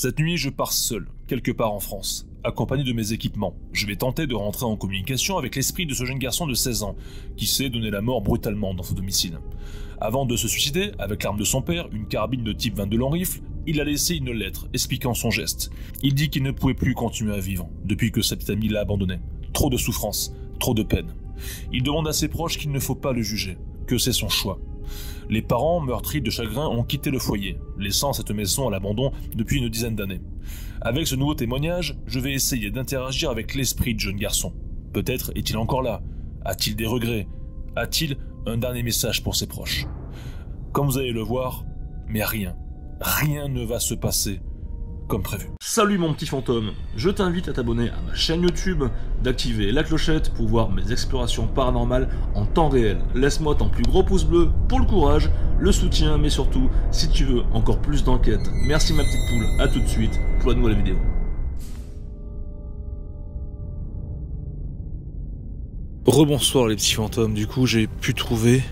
Cette nuit, je pars seul, quelque part en France, accompagné de mes équipements. Je vais tenter de rentrer en communication avec l'esprit de ce jeune garçon de 16 ans, qui s'est donné la mort brutalement dans son domicile. Avant de se suicider, avec l'arme de son père, une carabine de type 22 long rifle, il a laissé une lettre expliquant son geste. Il dit qu'il ne pouvait plus continuer à vivre, depuis que sa petite amie l'a abandonné. Trop de souffrance, trop de peine. Il demande à ses proches qu'il ne faut pas le juger, que c'est son choix. Les parents, meurtris de chagrin, ont quitté le foyer, laissant cette maison à l'abandon depuis une dizaine d'années. Avec ce nouveau témoignage, je vais essayer d'interagir avec l'esprit du jeune garçon. Peut-être est-il encore là? A-t-il des regrets? A-t-il un dernier message pour ses proches? Comme vous allez le voir, mais rien ne va se passer comme prévu. Salut mon petit fantôme, je t'invite à t'abonner à ma chaîne YouTube, d'activer la clochette pour voir mes explorations paranormales en temps réel. Laisse-moi ton plus gros pouce bleu pour le courage, le soutien, mais surtout, si tu veux encore plus d'enquêtes. Merci ma petite poule, à tout de suite pour la nouvelle vidéo. Rebonsoir les petits fantômes, du coup j'ai pu trouver,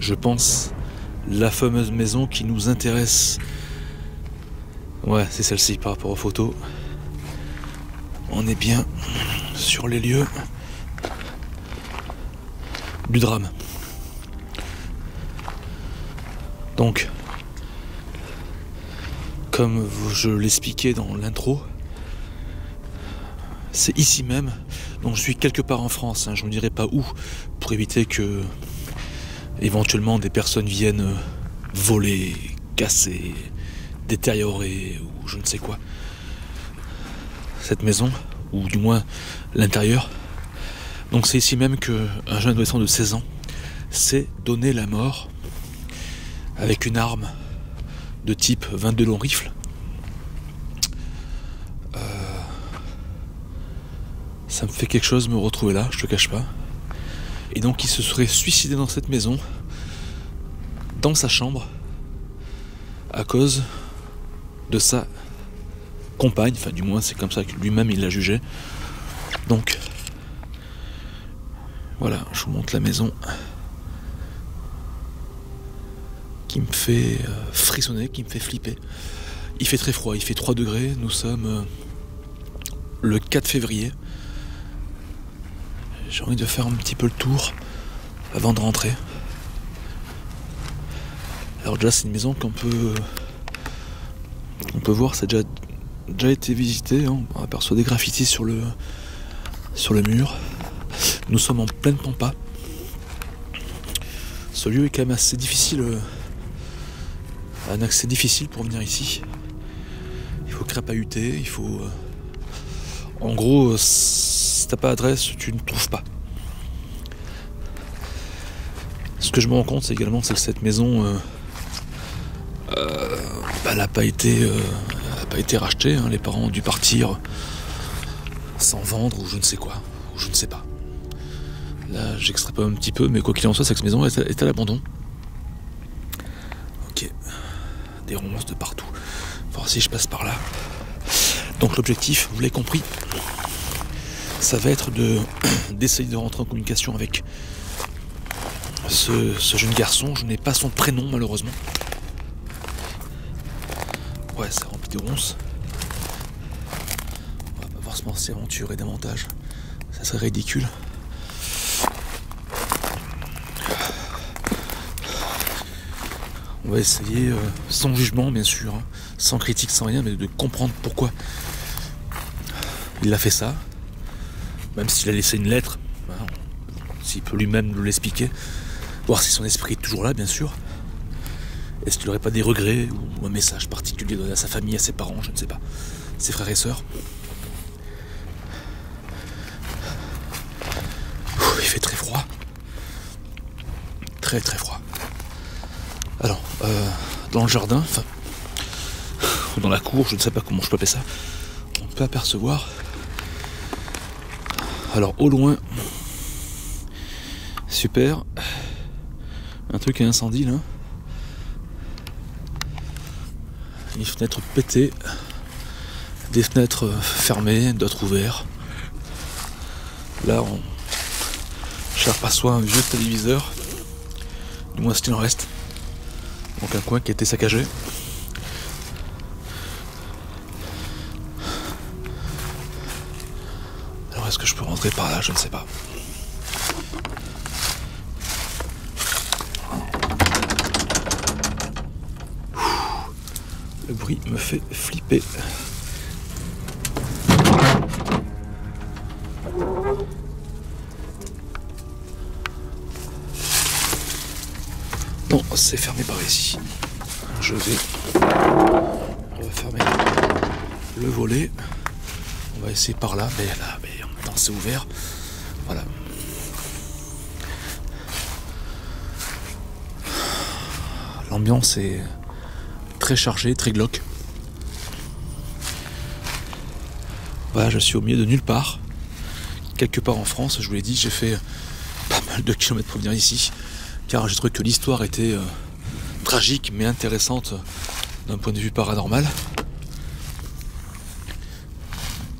je pense, la fameuse maison qui nous intéresse. Ouais, c'est celle-ci par rapport aux photos. On est bien sur les lieux du drame. Donc, comme je l'expliquais dans l'intro, c'est ici même. Donc je suis quelque part en France, hein, je ne dirai pas où, pour éviter que éventuellement des personnes viennent voler, casser, détériorée ou je ne sais quoi. Cette maison, ou du moins l'intérieur. Donc c'est ici même qu'un jeune adolescent de 16 ans s'est donné la mort avec une arme de type 22 long rifle. Ça me fait quelque chose de me retrouver là, je te cache pas. Et donc il se serait suicidé dans cette maison, dans sa chambre, à cause de sa compagne, enfin du moins c'est comme ça que lui-même il l'a jugé. Donc voilà, je vous montre la maison qui me fait frissonner, qui me fait flipper. Il fait très froid, il fait 3 degrés, nous sommes le 4 février. J'ai envie de faire un petit peu le tour avant de rentrer. Alors déjà c'est une maison qu'on peut voir, ça a déjà été visité, hein. On aperçoit des graffitis sur le mur. Nous sommes en pleine pampa. Ce lieu est quand même assez difficile, un accès difficile pour venir ici. Il faut crapahuter, il faut... En gros, si t'as pas d'adresse, tu ne trouves pas. Ce que je me rends compte, c'est également que cette maison... elle n'a pas été rachetée, hein. Les parents ont dû partir sans vendre ou je ne sais quoi, ou je ne sais pas. Là j'extrapole un petit peu, mais quoi qu'il en soit, cette maison est à l'abandon. Ok, des ronces de partout. Voir si je passe par là. Donc l'objectif, vous l'avez compris, ça va être d'essayer de rentrer en communication avec ce jeune garçon. Je n'ai pas son prénom malheureusement. Ouais, ça remplit de ronces. On va pas forcément s'y aventurer davantage. Ça serait ridicule. On va essayer, sans jugement bien sûr, hein, sans critique, sans rien, mais de comprendre pourquoi il a fait ça. Même s'il a laissé une lettre, hein, s'il peut lui-même nous l'expliquer. Voir si son esprit est toujours là, bien sûr. Est-ce qu'il n'aurait pas des regrets ou un message particulier donné à sa famille, à ses parents, je ne sais pas, ses frères et sœurs. Il fait très froid. Très très froid. Alors, dans le jardin, enfin, ou dans la cour, je ne sais pas comment je peux appeler ça, on peut apercevoir. Alors, au loin, super, un truc à incendie là. Des fenêtres pétées, des fenêtres fermées, d'autres ouvertes. Là, je reçois un vieux téléviseur, du moins ce qu'il en reste. Donc un coin qui a été saccagé. Alors est-ce que je peux rentrer par là? Je ne sais pas. Le bruit me fait flipper. Non, c'est fermé par ici. Je vais refermer le volet. On va essayer par là, mais là, mais en même temps c'est ouvert. Voilà. L'ambiance est très chargé, très glauque. Voilà, je suis au milieu de nulle part, quelque part en France. Je vous l'ai dit, j'ai fait pas mal de kilomètres pour venir ici, car j'ai trouvé que l'histoire était tragique mais intéressante d'un point de vue paranormal.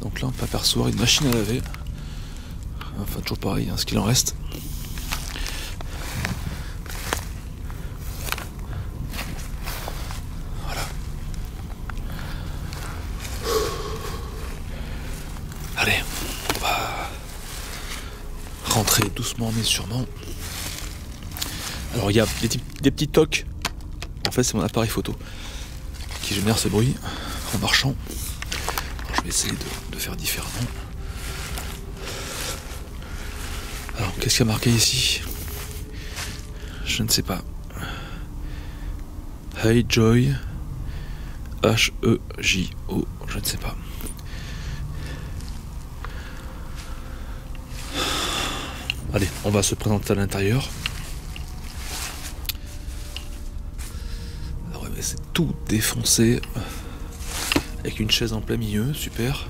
Donc là, on peut apercevoir une machine à laver. Enfin, toujours pareil, hein, ce qu'il en reste. Doucement mais sûrement. Alors il y a des petits tocs. En fait c'est mon appareil photo qui génère ce bruit en marchant. Alors, je vais essayer de faire différemment. Alors qu'est-ce qu'il y a marqué ici? Je ne sais pas. Hey Joy, H-E-J-O, je ne sais pas. Allez, on va se présenter à l'intérieur. Alors, c'est tout défoncé, avec une chaise en plein milieu, super.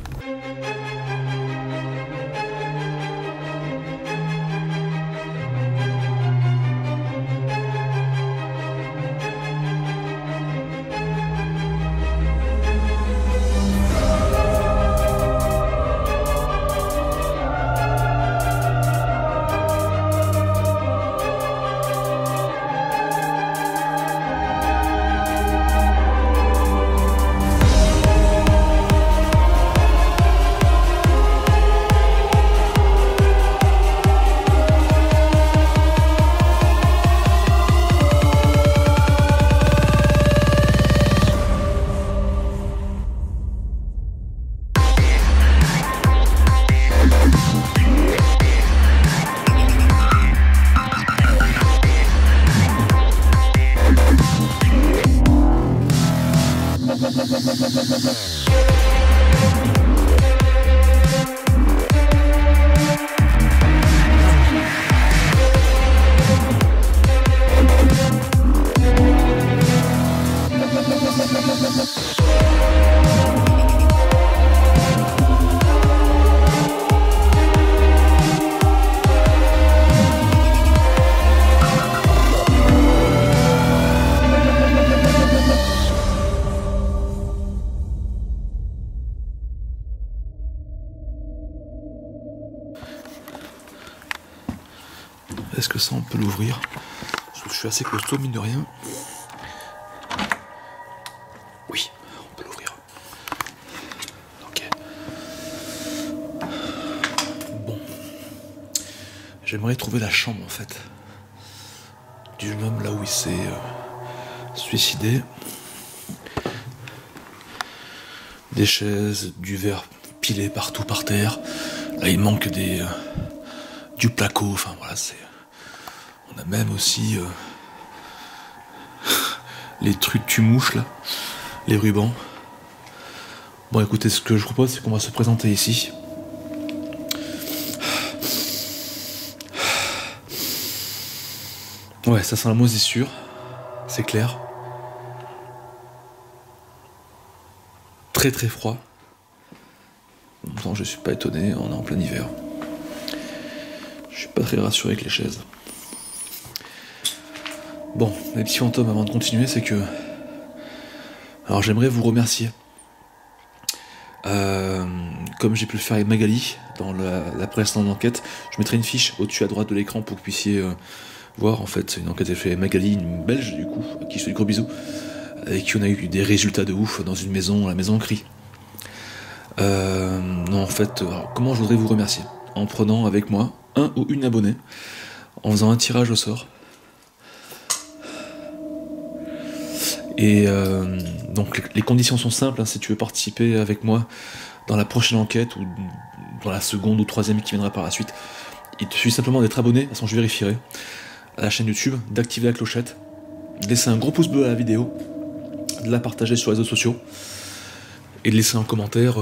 Est-ce que ça on peut l'ouvrir? Je suis assez costaud mine de rien. Oui, on peut l'ouvrir. Ok. Bon. J'aimerais trouver la chambre en fait du jeune homme là où il s'est suicidé. Des chaises, du verre pilé partout par terre. Là il manque des du placo. Enfin voilà c'est. On a même aussi les trucs tumouches là, les rubans. Bon écoutez, ce que je propose c'est qu'on va se présenter ici. Ouais, ça sent la moisissure, c'est clair. Très très froid. En même temps je suis pas étonné, on est en plein hiver. Je suis pas très rassuré avec les chaises. Bon, les petits fantômes, avant de continuer, c'est que... Alors j'aimerais vous remercier. Comme j'ai pu le faire avec Magali, dans la précédente enquête, je mettrai une fiche au-dessus à droite de l'écran pour que vous puissiez voir. En fait, c'est une enquête faite avec Magali, une belge du coup, à qui je fais des gros bisous, avec qui on a eu des résultats de ouf dans une maison, la maison Cri. Non, en fait, alors, comment je voudrais vous remercier? En prenant avec moi un ou une abonnée, en faisant un tirage au sort. Et donc les conditions sont simples, hein, si tu veux participer avec moi dans la prochaine enquête, ou dans la seconde ou troisième qui viendra par la suite, il te suffit simplement d'être abonné, de toute façon je vérifierai, à la chaîne YouTube, d'activer la clochette, de laisser un gros pouce bleu à la vidéo, de la partager sur les réseaux sociaux, et de laisser un commentaire,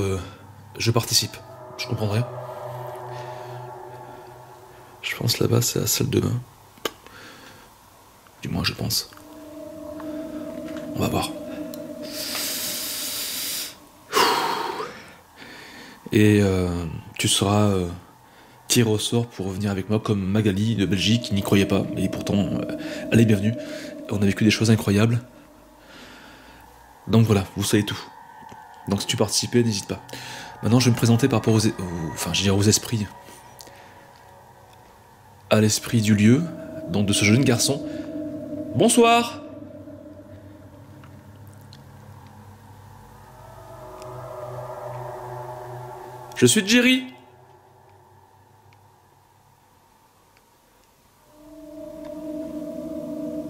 je participe, je comprendrai. Je pense là-bas c'est la salle de bain, du moins je pense. On va voir. Et tu seras tiré au sort pour revenir avec moi, comme Magali de Belgique qui n'y croyait pas, et pourtant elle est bienvenue. On a vécu des choses incroyables. Donc voilà, vous savez tout. Donc si tu participais, n'hésite pas. Maintenant je vais me présenter par rapport aux, aux esprits. À l'esprit du lieu, donc de ce jeune garçon. Bonsoir! Je suis Jerry.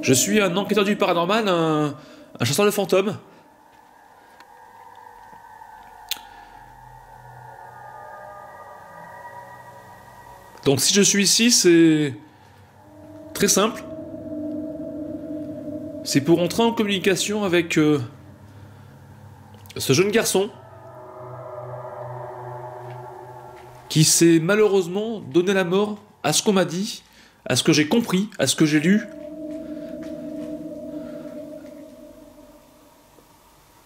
Je suis un enquêteur du paranormal, un chasseur de fantômes. Donc si je suis ici, c'est très simple. C'est pour entrer en communication avec ce jeune garçon, qui s'est malheureusement donné la mort à ce qu'on m'a dit, à ce que j'ai compris, à ce que j'ai lu,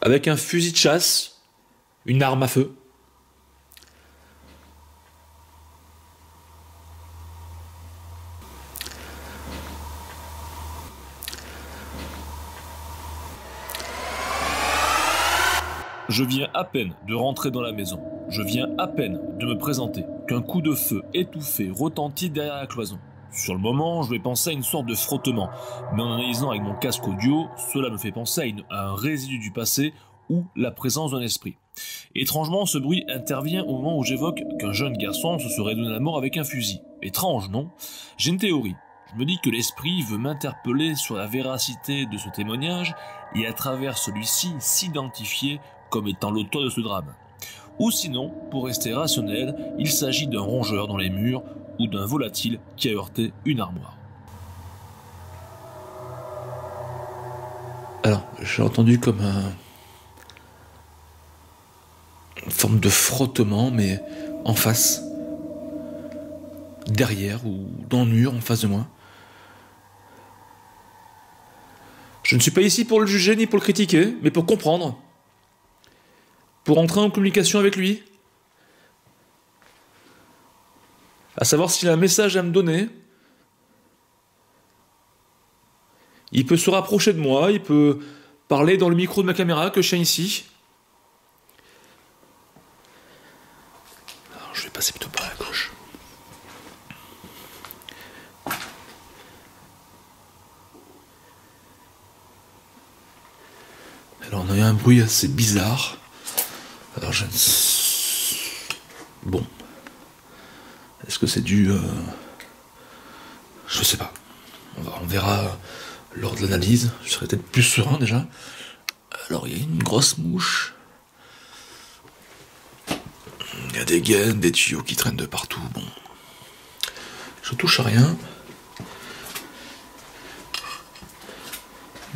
avec un fusil de chasse, une arme à feu. Je viens à peine de rentrer dans la maison. Je viens à peine de me présenter qu'un coup de feu étouffé retentit derrière la cloison. Sur le moment, je vais penser à une sorte de frottement, mais en analysant avec mon casque audio, cela me fait penser à un résidu du passé ou la présence d'un esprit. Étrangement, ce bruit intervient au moment où j'évoque qu'un jeune garçon se serait donné la mort avec un fusil. Étrange, non? J'ai une théorie. Je me dis que l'esprit veut m'interpeller sur la véracité de ce témoignage et à travers celui-ci s'identifier comme étant l'auteur de ce drame. Ou sinon, pour rester rationnel, il s'agit d'un rongeur dans les murs ou d'un volatile qui a heurté une armoire. Alors, j'ai entendu comme une forme de frottement, mais en face, derrière ou dans le mur, en face de moi. Je ne suis pas ici pour le juger ni pour le critiquer, mais pour comprendre. Pour entrer en communication avec lui, à savoir s'il a un message à me donner. Il peut se rapprocher de moi, il peut parler dans le micro de ma caméra que je tiens ici. Alors, je vais passer plutôt par la gauche. Alors on a eu un bruit assez bizarre. Alors je ne sais... Bon. Est-ce que c'est dû... Je sais pas. On verra lors de l'analyse. Je serai peut-être plus serein déjà. Alors il y a une grosse mouche. Il y a des gaines, des tuyaux qui traînent de partout. Bon. Je touche à rien.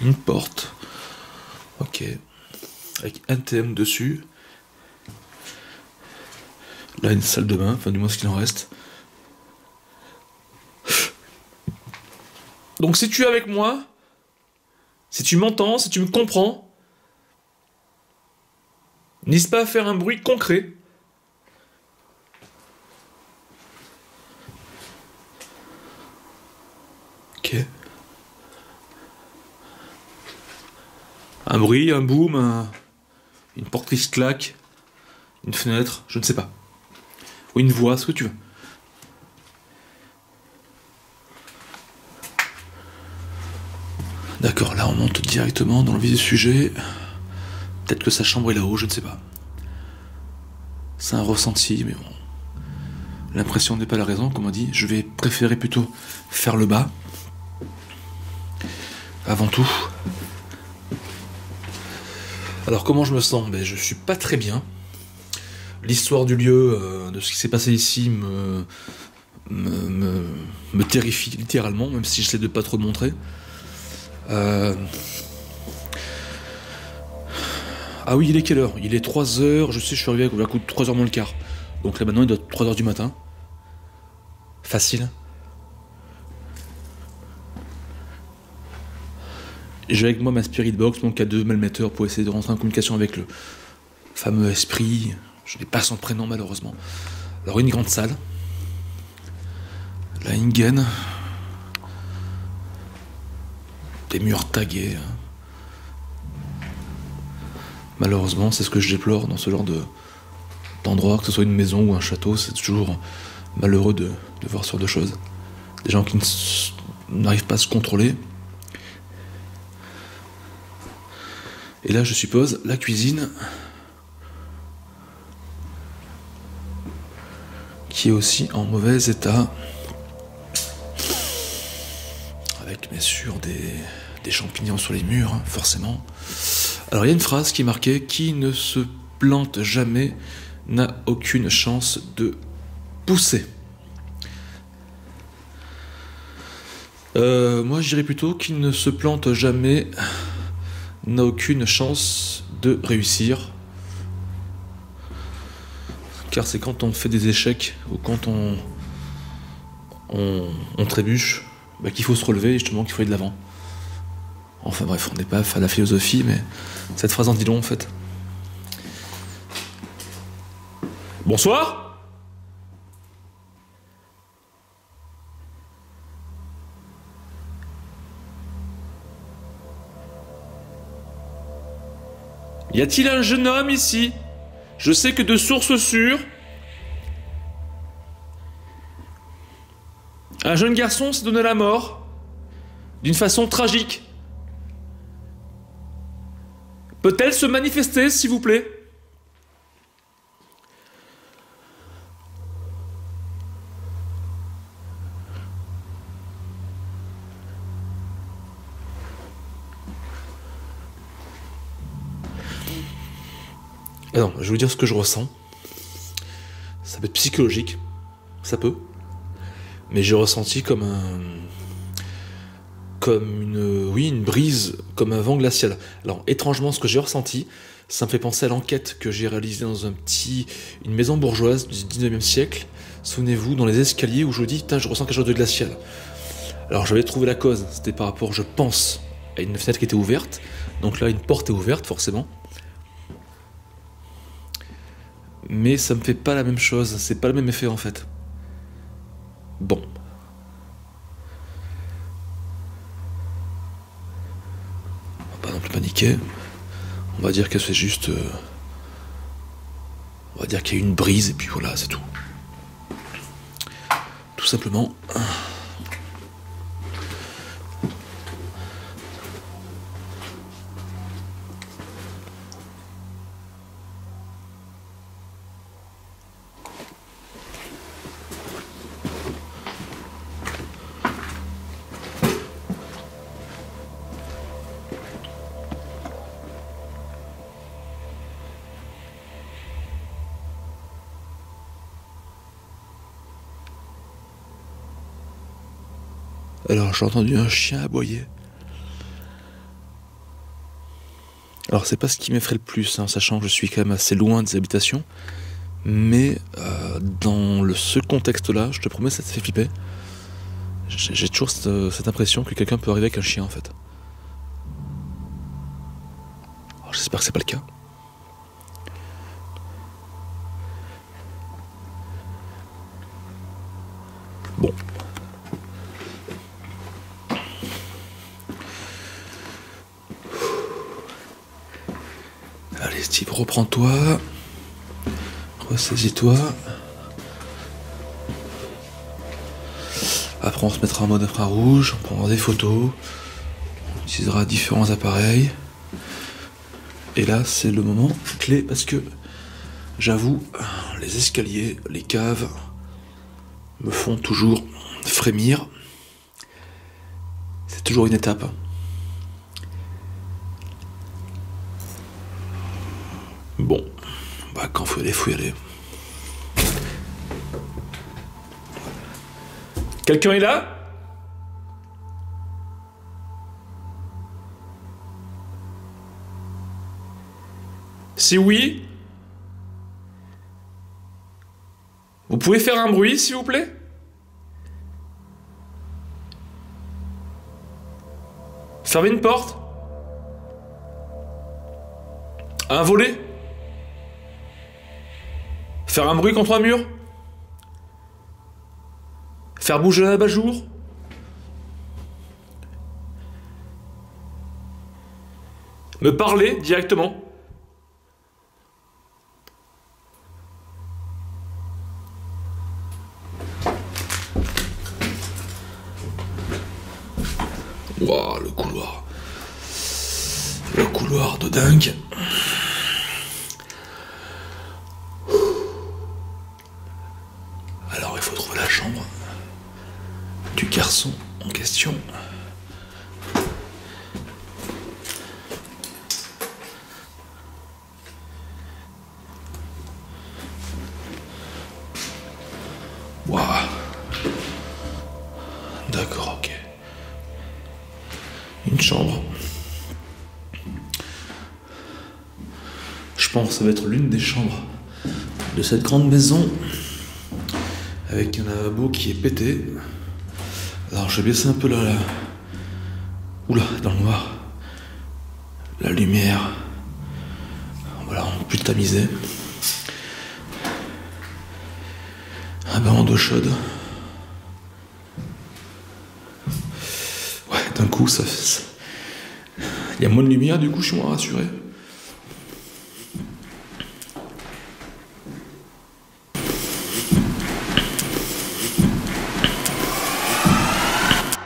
Une porte. Ok. Avec un TM dessus. Là, une salle de bain, enfin du moins ce qu'il en reste. Donc si tu es avec moi, si tu m'entends, si tu me comprends, n'hésite pas à faire un bruit concret. Ok. Un bruit, un boom, une porte qui se claque, une fenêtre, je ne sais pas. Ou une voix, ce que tu veux. D'accord, là on monte directement dans le vif du sujet. Peut-être que sa chambre est là-haut, je ne sais pas. c'est un ressenti, mais bon, l'impression n'est pas la raison, comme on dit. Je vais préférer plutôt faire le bas, avant tout. Alors comment je me sens? Ben, je suis pas très bien. L'histoire du lieu, de ce qui s'est passé ici, me terrifie littéralement, même si j'essaie de pas trop le montrer. Ah oui, il est quelle heure? Il est 3h, je sais, je suis arrivé à coup de 3h moins le quart. Donc là maintenant il doit être 3h du matin. Facile. Et j'ai avec moi ma Spirit Box, mon K2, malmetteur, pour essayer de rentrer en communication avec le fameux esprit. Je n'ai pas son prénom malheureusement. Alors une grande salle. La Ingen. Des murs tagués. Malheureusement, c'est ce que je déplore dans ce genre d'endroit, que ce soit une maison ou un château, c'est toujours malheureux de voir ce genre de choses. Des gens qui n'arrivent pas à se contrôler. Et là, je suppose, la cuisine, qui est aussi en mauvais état, avec bien sûr des champignons sur les murs, forcément. Alors il y a une phrase qui marquait « Qui ne se plante jamais n'a aucune chance de pousser ». Moi je dirais plutôt « Qui ne se plante jamais n'a aucune chance de réussir ». Car c'est quand on fait des échecs ou quand on trébuche, bah, qu'il faut se relever et justement qu'il faut aller de l'avant. Enfin bref, on n'est pas à la philosophie, mais cette phrase en dit long en fait. Bonsoir. Y a-t-il un jeune homme ici? Je sais que de source sûre... Un jeune garçon s'est donné la mort d'une façon tragique. Peut-elle se manifester, s'il vous plaît? Ah non, je vais vous dire ce que je ressens. Ça peut être psychologique, ça peut. Mais j'ai ressenti comme une brise, comme un vent glacial. Alors étrangement, ce que j'ai ressenti, ça me fait penser à l'enquête que j'ai réalisée dans une maison bourgeoise du 19e siècle. Souvenez-vous, dans les escaliers où je vous dis, putain, je ressens quelque chose de glacial. Alors j'avais trouvé la cause, c'était par rapport, je pense, à une fenêtre qui était ouverte. Donc là, une porte est ouverte, forcément. Mais ça me fait pas la même chose, c'est pas le même effet en fait. Bon. Paniquer, on va dire que c'est juste, on va dire qu'il y a une brise et puis voilà, c'est tout, tout simplement. Alors j'ai entendu un chien aboyer. Alors c'est pas ce qui m'effraie le plus, hein, sachant que je suis quand même assez loin des habitations. Mais dans ce contexte-là, je te promets, ça te fait flipper. J'ai toujours cette impression que quelqu'un peut arriver avec un chien en fait. Alors j'espère que c'est pas le cas. Bon. Steve, reprends-toi, ressaisis-toi. Après, on se mettra en mode infrarouge, on prendra des photos, on utilisera différents appareils. Et là, c'est le moment clé parce que J'avoue, les escaliers, les caves me font toujours frémir. C'est toujours une étape. Bon, bah quand faut y aller. Quelqu'un est là? Si oui, vous pouvez faire un bruit, s'il vous plaît? Fermez une porte? Un volet? Faire un bruit contre un mur? Faire bouger un abat-jour? Me parler directement? Wow, le couloir de dingue. Alors il faut trouver la chambre du garçon en question. Waouh. D'accord, ok. Une chambre. Je pense que ça va être l'une des chambres de cette grande maison avec un lavabo qui est pété. Alors je vais baisser un peu la... Oula, dans le noir. La lumière. Voilà, on ne peut plus tamiser. Un bain en eau chaude. D'un coup, il y a moins de lumière, du coup, je suis moins rassuré.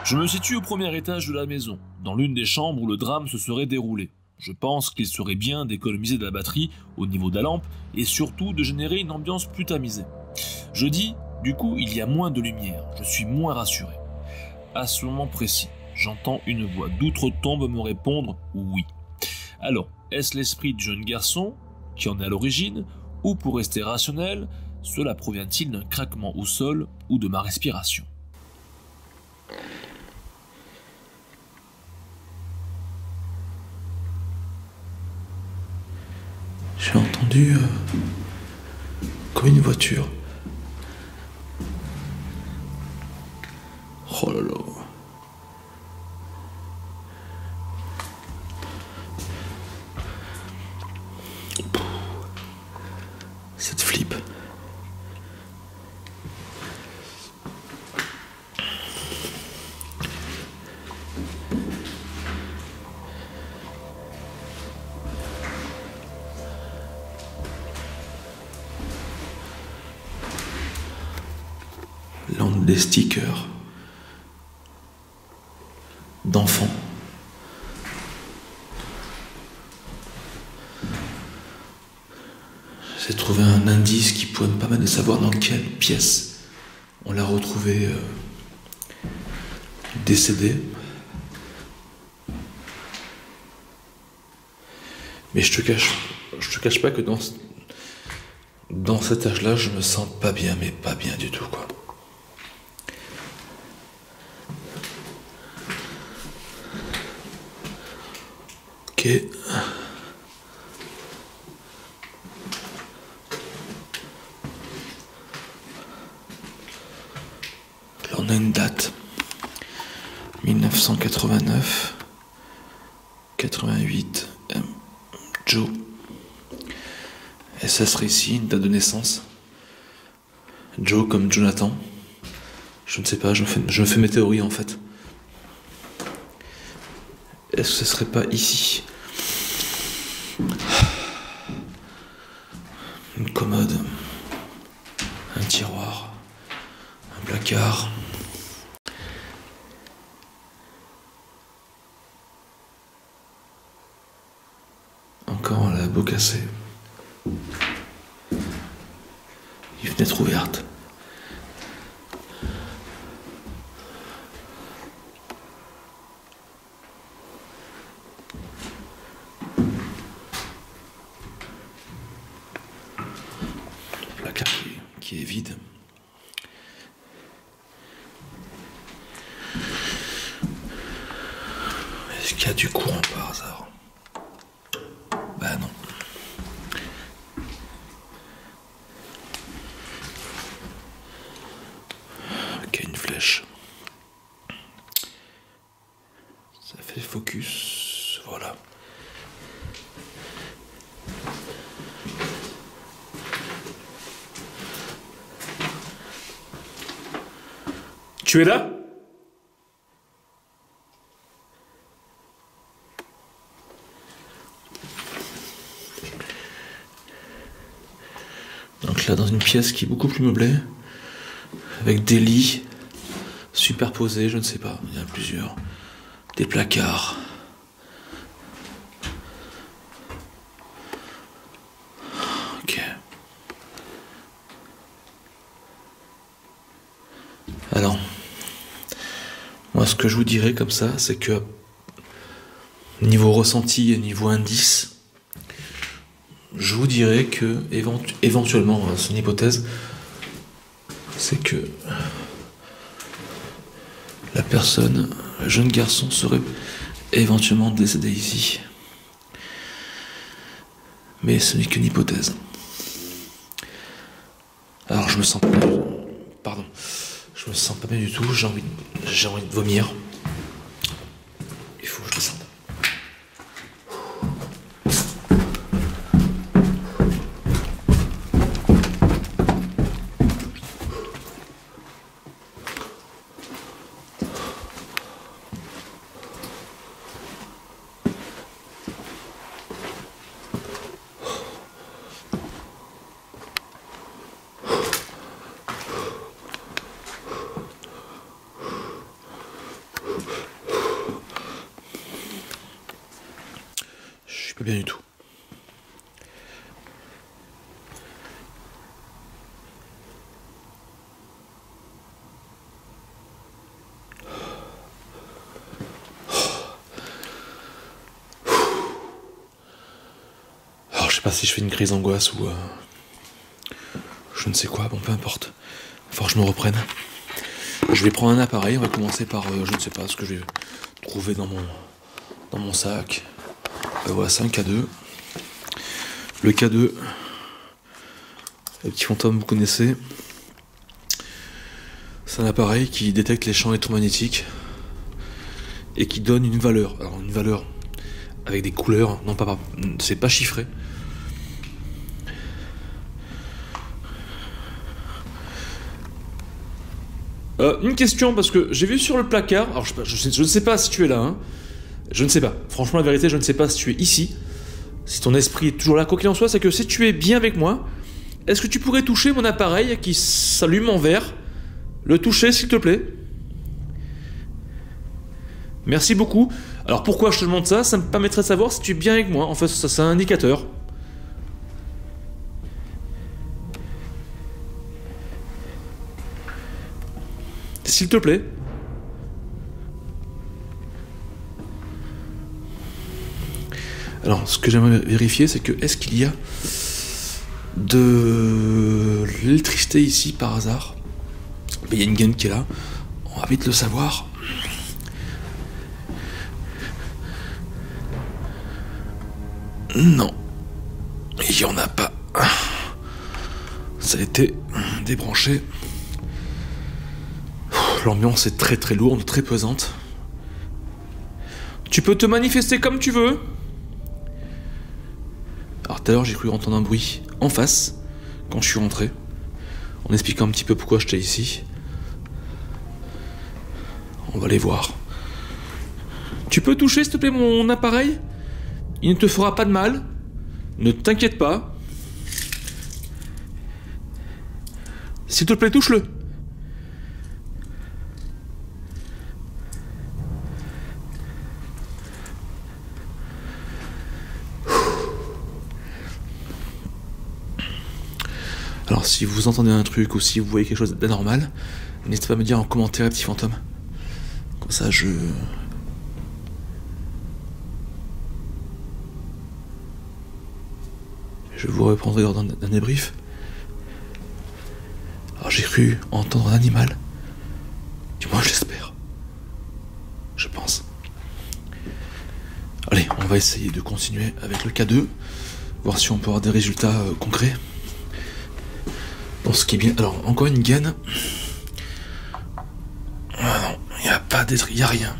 Je me situe au premier étage de la maison, dans l'une des chambres où le drame se serait déroulé. Je pense qu'il serait bien d'économiser de la batterie au niveau de la lampe et surtout de générer une ambiance plus tamisée. Je dis, du coup, il y a moins de lumière, je suis moins rassuré. À ce moment précis, j'entends une voix d'outre-tombe me répondre « oui ». Alors, est-ce l'esprit du jeune garçon qui en est à l'origine, ou pour rester rationnel, cela provient-il d'un craquement au sol ou de ma respiration? J'ai entendu comme une voiture. Oh là là. Cette flip. Là on a des stickers d'enfants. J'ai trouvé un indice qui pourrait me permettre de savoir dans quelle pièce on l'a retrouvé décédé. Mais je te cache pas que dans cet âge-là, je me sens pas bien, mais pas bien du tout, quoi. Ok. On a une date, 1989, 88, Joe. Et ça serait ici une date de naissance. Joe comme Jonathan. Je ne sais pas, je me fais mes théories en fait. Est-ce que ce serait pas ici? Une commode, un tiroir, un placard. Encore un labo cassé. une fenêtre ouverte. Le placard qui est vide. Est-ce qu'il y a du courant par hasard? Bah non. Ok, une flèche. Ça fait focus, voilà. Tu es là ? Là, dans une pièce qui est beaucoup plus meublée, avec des lits superposés, je ne sais pas, il y en a plusieurs, des placards. Ok. Alors, moi ce que je vous dirais comme ça, c'est que niveau ressenti et niveau indice, je vous dirais que, éventuellement, c'est une hypothèse, c'est que la personne, le jeune garçon, serait éventuellement décédé ici. Mais ce n'est qu'une hypothèse. Alors, je me sens pas bien. Pardon. Je me sens pas bien du tout. J'ai envie de vomir. Il faut que je descende. Pas bien du tout. Alors je sais pas si je fais une crise d'angoisse ou je ne sais quoi, bon peu importe. Faut que je me reprenne. Je vais prendre un appareil, on va commencer par je ne sais pas ce que je vais trouver dans mon sac. Voilà, c'est un K2. Le K2, le petit fantôme, vous connaissez. C'est un appareil qui détecte les champs électromagnétiques et qui donne une valeur. Alors, une valeur avec des couleurs, non, pas, c'est pas chiffré. Une question, parce que j'ai vu sur le placard, alors je ne sais pas si tu es là, hein. Je ne sais pas. Franchement, la vérité, je ne sais pas si tu es ici. Si ton esprit est toujours là, quoi qu'il en soit, c'est que si tu es bien avec moi, est-ce que tu pourrais toucher mon appareil qui s'allume en vert? Le toucher, s'il te plaît. Merci beaucoup. Alors pourquoi je te demande ça? Ça me permettrait de savoir si tu es bien avec moi. En fait, ça, c'est un indicateur. S'il te plaît. Alors, ce que j'aimerais vérifier, c'est que est-ce qu'il y a de l'électricité ici par hasard? Il y a une gaine qui est là. On va vite le savoir. Non, il n'y en a pas. Ça a été débranché. L'ambiance est très très lourde, très pesante. Tu peux te manifester comme tu veux. Alors tout à l'heure j'ai cru entendre un bruit en face, quand je suis rentré, en expliquant un petit peu pourquoi j'étais ici. On va aller voir. Tu peux toucher s'il te plaît mon appareil? Il ne te fera pas de mal, ne t'inquiète pas. S'il te plaît touche-le. Alors si vous entendez un truc ou si vous voyez quelque chose d'anormal, n'hésitez pas à me dire en commentaire, petit fantôme. Comme ça je... je vous répondrai lors d'un débrief. Alors j'ai cru entendre un animal. Du moins je l'espère. Je pense. Allez, on va essayer de continuer avec le K2. Voir si on peut avoir des résultats concrets. Bon, ce qui est bien... alors, encore une gaine. Ah non, il n'y a pas d'être... il n'y a rien.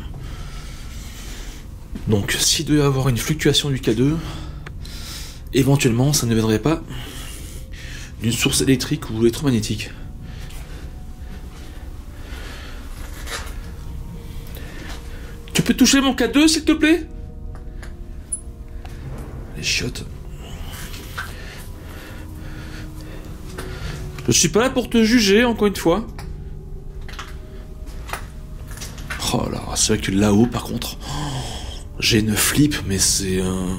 Donc, s'il devait y avoir une fluctuation du K2, éventuellement, ça ne viendrait pas d'une source électrique ou électromagnétique. Tu peux toucher mon K2, s'il te plaît? Les chiottes. Je suis pas là pour te juger, encore une fois. Oh là, c'est vrai que là-haut, par contre, oh, j'ai une flip, mais c'est un...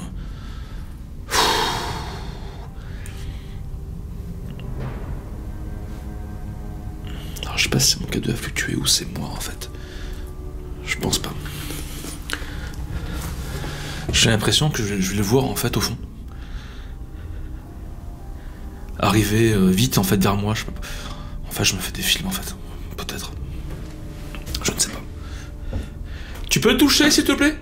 alors, je sais pas si c'est mon K2 a fluctué ou c'est moi, en fait. Je pense pas. J'ai l'impression que je vais le voir en fait au fond. Arriver vite en fait derrière moi, je sais pas. Enfin je me fais des films en fait. Peut-être. Je ne sais pas. Tu peux toucher s'il te plaît?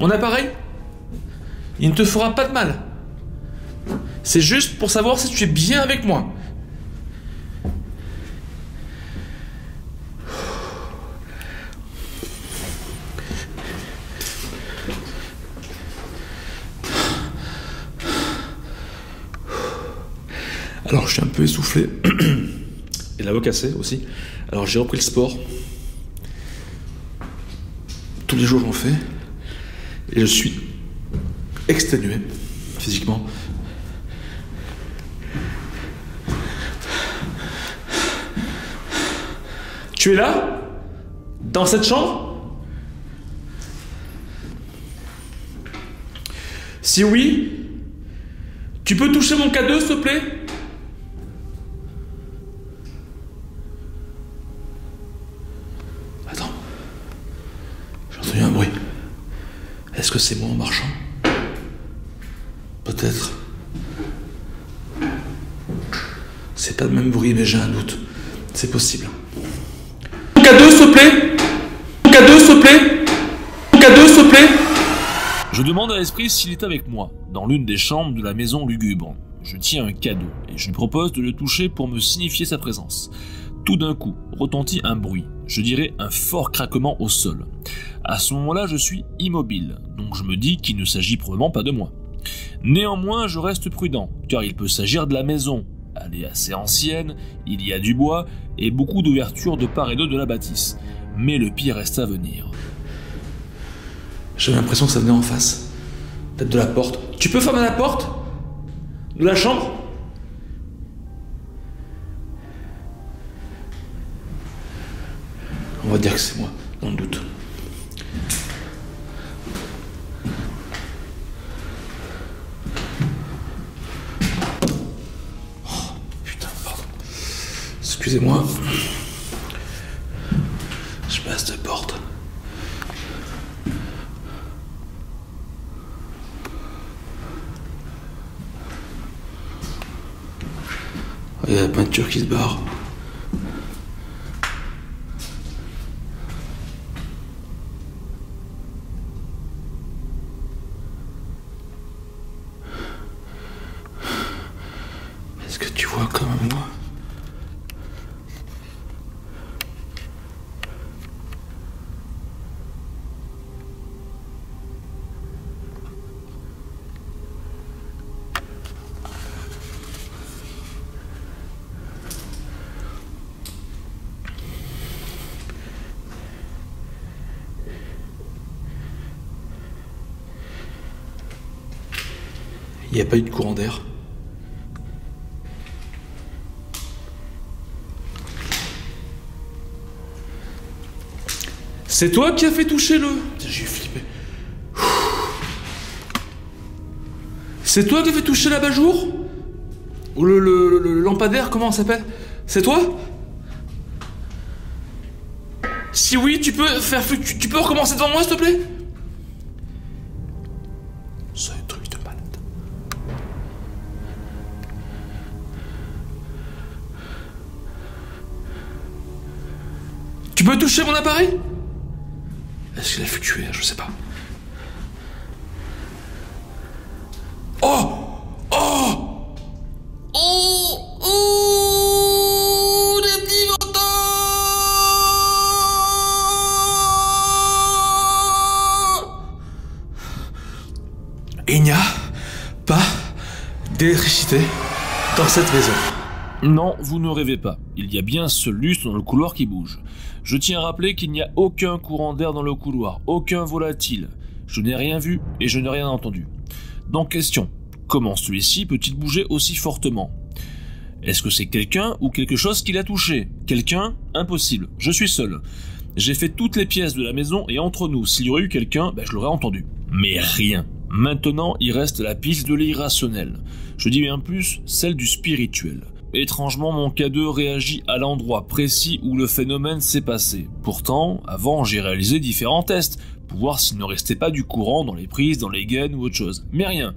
Mon appareil? Il ne te fera pas de mal. C'est juste pour savoir si tu es bien avec moi. Alors je suis un peu essoufflé et la voix cassée aussi. Alors j'ai repris le sport. Tous les jours j'en fais. Et je suis exténué physiquement. Tu es là? Dans cette chambre? Si oui, tu peux toucher mon K2 s'il te plaît? Que c'est moi en marchant? Peut-être. C'est pas le même bruit, mais j'ai un doute. C'est possible. Mon K2 s'il te plaît? Mon K2 s'il te plaît? Mon K2 s'il te plaît? Je demande à l'esprit s'il est avec moi, dans l'une des chambres de la maison lugubre. Je tiens un K2 et je lui propose de le toucher pour me signifier sa présence. Tout d'un coup, retentit un bruit, je dirais un fort craquement au sol. À ce moment-là, je suis immobile, donc je me dis qu'il ne s'agit probablement pas de moi. Néanmoins, je reste prudent, car il peut s'agir de la maison. Elle est assez ancienne, il y a du bois et beaucoup d'ouvertures de part et d'autre de la bâtisse. Mais le pire reste à venir. J'avais l'impression que ça venait en face, peut-être de la porte. Tu peux fermer la porte de la chambre ? On va dire que c'est moi, dans le doute. Oh, putain, pardon. Excusez-moi. Je passe de porte. Il y a la peinture qui se barre. Il n'y a pas eu de courant d'air. C'est toi qui as fait toucher le... j'ai flippé. C'est toi qui as fait toucher l'abat-jour? Ou le lampadaire, comment on s'appelle? C'est toi? Si oui, tu peux faire... Tu peux recommencer devant moi, s'il te plaît? Ce truc de malade. Tu peux toucher mon appareil? Est-ce qu'il a fluctué? Je sais pas. Oh! Il n'y a pas d'électricité dans cette maison. Non, vous ne rêvez pas. Il y a bien ce lustre dans le couloir qui bouge. Je tiens à rappeler qu'il n'y a aucun courant d'air dans le couloir, aucun volatile. Je n'ai rien vu et je n'ai rien entendu. Donc question, comment celui-ci peut-il bouger aussi fortement? Est-ce que c'est quelqu'un ou quelque chose qui l'a touché? Quelqu'un? Impossible. Je suis seul. J'ai fait toutes les pièces de la maison et entre nous, s'il y aurait eu quelqu'un, ben, je l'aurais entendu. Mais rien. Maintenant, il reste la piste de l'irrationnel. Je dis bien plus, celle du spirituel. Étrangement, mon K2 réagit à l'endroit précis où le phénomène s'est passé. Pourtant, avant, j'ai réalisé différents tests pour voir s'il ne restait pas du courant dans les prises, dans les gaines ou autre chose. Mais rien.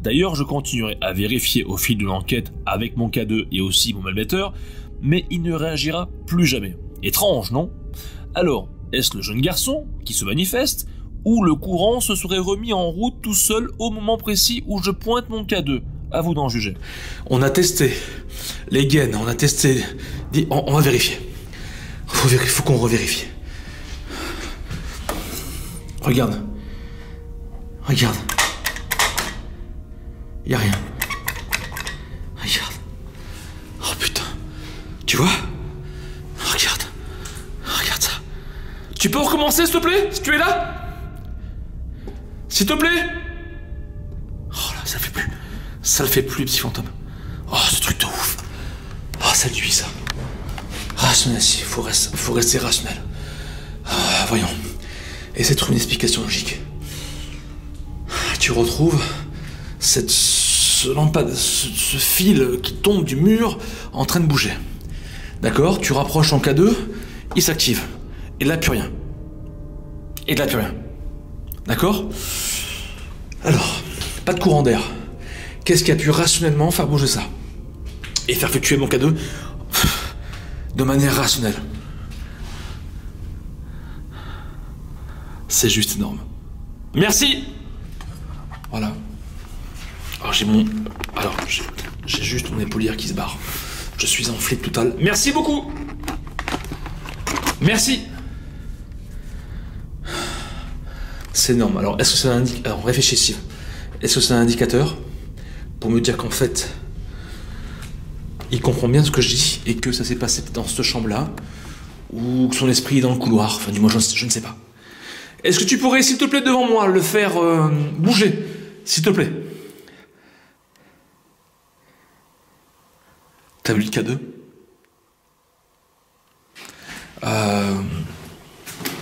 D'ailleurs, je continuerai à vérifier au fil de l'enquête avec mon K2 et aussi mon malmetteur, mais il ne réagira plus jamais. Étrange, non? Alors, est-ce le jeune garçon qui se manifeste ? Où le courant se serait remis en route tout seul au moment précis où je pointe mon K2. À vous d'en juger. On a testé les gaines, on a testé... On va vérifier. Faut qu'on revérifie. Regarde. Regarde. Y a rien. Regarde. Oh putain. Tu vois ? Regarde. Regarde ça. Tu peux recommencer s'il te plaît ? Si tu es là ? S'il te plaît! Oh là, ça le fait plus. Ça le fait plus, petit fantôme. Oh, ce truc de ouf. Oh, ça nuit, ça. Rationnel, si. Faut rester rationnel. Ah, voyons. Essaie de trouver une explication logique. Tu retrouves ce fil qui tombe du mur en train de bouger. D'accord? Tu rapproches en K2, il s'active. Et là, plus rien. Et là, plus rien. D'accord? Alors, pas de courant d'air. Qu'est-ce qui a pu rationnellement faire bouger ça? Et faire fluctuer mon K2 de manière rationnelle. C'est juste énorme. Merci! Voilà. Alors j'ai mon... Alors, j'ai juste mon épaulière qui se barre. Je suis en flip total. Merci beaucoup! Merci! C'est énorme. Alors, est-ce que c'est un indicateur? Alors, réfléchissez. Est-ce que c'est un indicateur pour me dire qu'en fait, il comprend bien ce que je dis et que ça s'est passé dans cette chambre-là ou que son esprit est dans le couloir? Enfin, du moins, je ne sais pas. Est-ce que tu pourrais, s'il te plaît, devant moi, le faire bouger? S'il te plaît. T'as vu le K2?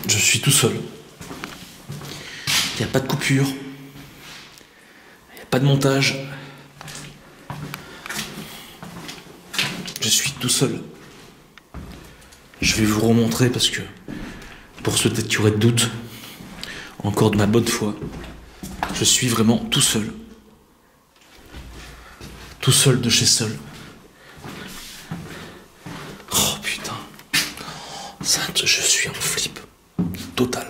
Je suis tout seul. Il n'y a pas de coupure. Il n'y a pas de montage. Je suis tout seul. Je vais vous remontrer parce que, pour ceux qui auraient de doutes, encore de ma bonne foi, je suis vraiment tout seul. Tout seul de chez seul. Oh putain. Sainte, je suis en flip. Total.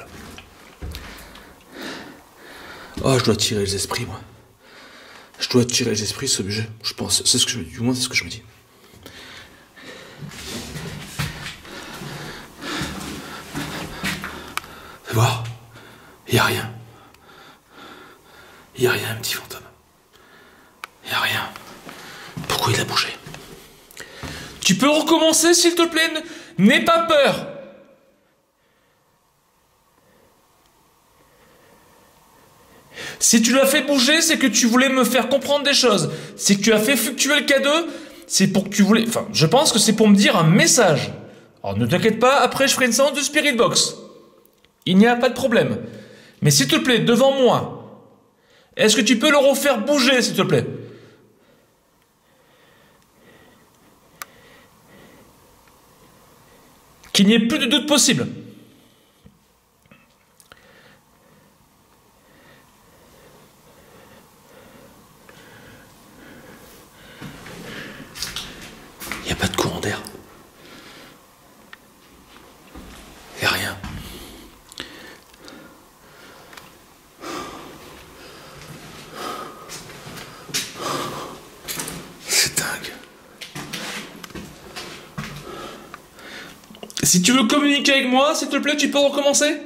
Oh, je dois tirer les esprits, moi. Je dois tirer les esprits, c'est obligé. Je pense, c'est ce que je me dis. Du moins, c'est ce que je me dis. Fais voir. Il n'y a rien. Il n'y a rien, petit fantôme. Il n'y a rien. Pourquoi il a bougé? Tu peux recommencer, s'il te plaît. N'aie pas peur. Si tu l'as fait bouger, c'est que tu voulais me faire comprendre des choses. Si tu as fait fluctuer le K2, c'est pour que tu voulais... Enfin, je pense que c'est pour me dire un message. Alors ne t'inquiète pas, après je ferai une séance de Spirit Box. Il n'y a pas de problème. Mais s'il te plaît, devant moi, est-ce que tu peux le refaire bouger, s'il te plaît? qu'il n'y ait plus de doute possible. Il n'y a pas de courant d'air. Il n'y a rien. Si tu veux communiquer avec moi, s'il te plaît, tu peux recommencer?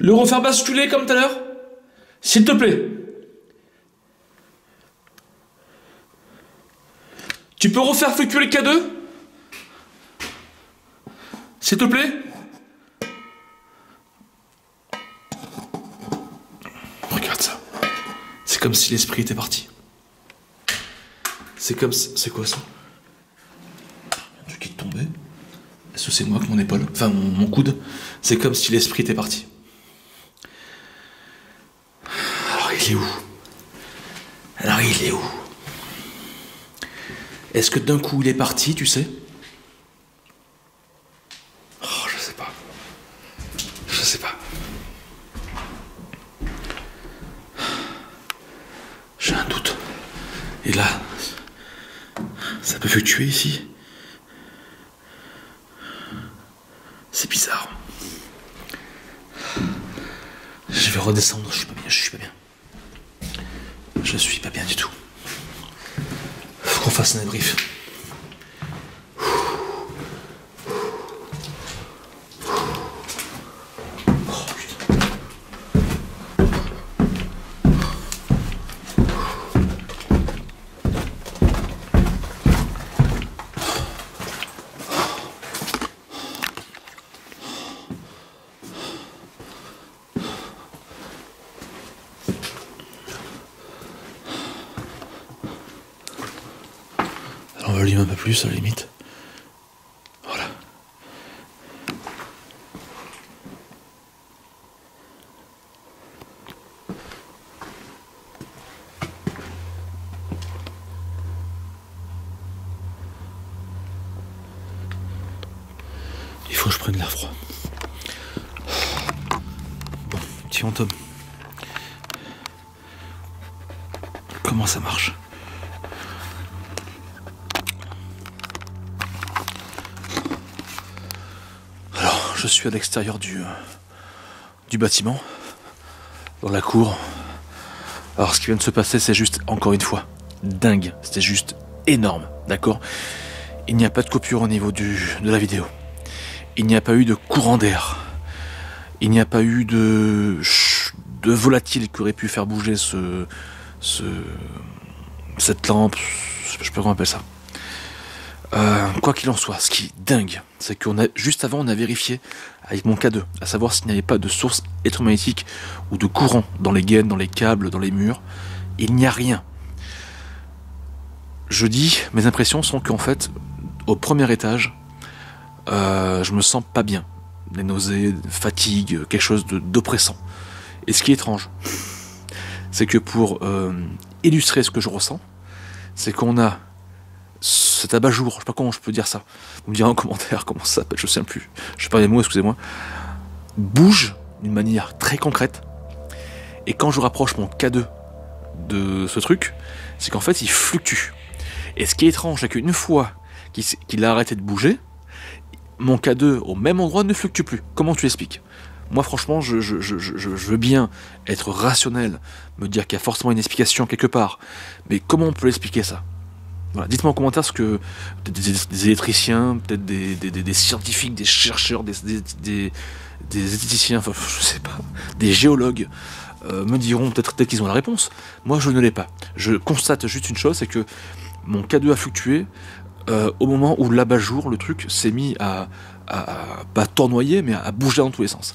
Le refaire basculer comme tout à l'heure? S'il te plaît. Tu peux refaire fluctuer le K2? S'il te plaît? Regarde ça. C'est comme si l'esprit était parti. C'est comme... C'est quoi ça? Un truc qui est tombé. Est-ce que c'est moi avec mon épaule? Enfin, mon coude. C'est comme si l'esprit était parti. Alors, il est où? Alors, il est où? Est-ce que d'un coup, il est parti, tu sais? Oh, je sais pas. Je sais pas. J'ai un doute. Et là, ça peut fluctuer ici. C'est bizarre. Je vais redescendre, je suis pas bien, je suis pas bien. Je suis pas bien du tout. Faut qu'on fasse un débrief. Un peu plus à la limite. Voilà. Il faut que je prenne l'air froid. Bon, petit Tom. Comment ça marche ? Je suis à l'extérieur du bâtiment, dans la cour. Alors ce qui vient de se passer, c'est juste, encore une fois, dingue. C'était juste énorme, d'accord? Il n'y a pas de coupure au niveau de la vidéo. Il n'y a pas eu de courant d'air. Il n'y a pas eu de volatile qui aurait pu faire bouger cette lampe, je sais pas comment on appelle ça. Quoi qu'il en soit, ce qui est dingue, c'est qu'on a juste avant on a vérifié avec mon K2, à savoir s'il n'y avait pas de source électromagnétique ou de courant dans les gaines, dans les câbles, dans les murs. Il n'y a rien. Je dis, mes impressions sont qu'en fait, au premier étage, je me sens pas bien, des nausées, fatigue, quelque chose d'oppressant. Et ce qui est étrange, c'est que pour illustrer ce que je ressens, c'est qu'on a cet abat-jour, je sais pas comment je peux dire ça. Vous me direz en commentaire comment ça s'appelle, je sais plus. Je perds les mots, excusez-moi. Bouge d'une manière très concrète. Et quand je rapproche mon K2 de ce truc, c'est qu'en fait il fluctue. Et ce qui est étrange, c'est qu'une fois qu'il a arrêté de bouger, mon K2 au même endroit ne fluctue plus. Comment tu l'expliques? Moi franchement, je veux bien être rationnel, me dire qu'il y a forcément une explication quelque part. Mais comment on peut l'expliquer ça? Voilà, dites-moi en commentaire ce que des électriciens, peut-être des scientifiques, des chercheurs, des esthéticiens, enfin je sais pas, des géologues me diront peut-être qu'ils ont la réponse. Moi je ne l'ai pas. Je constate juste une chose, c'est que mon K2 a fluctué au moment où l'abat-jour, le truc, s'est mis à pas tournoyer, mais à bouger dans tous les sens.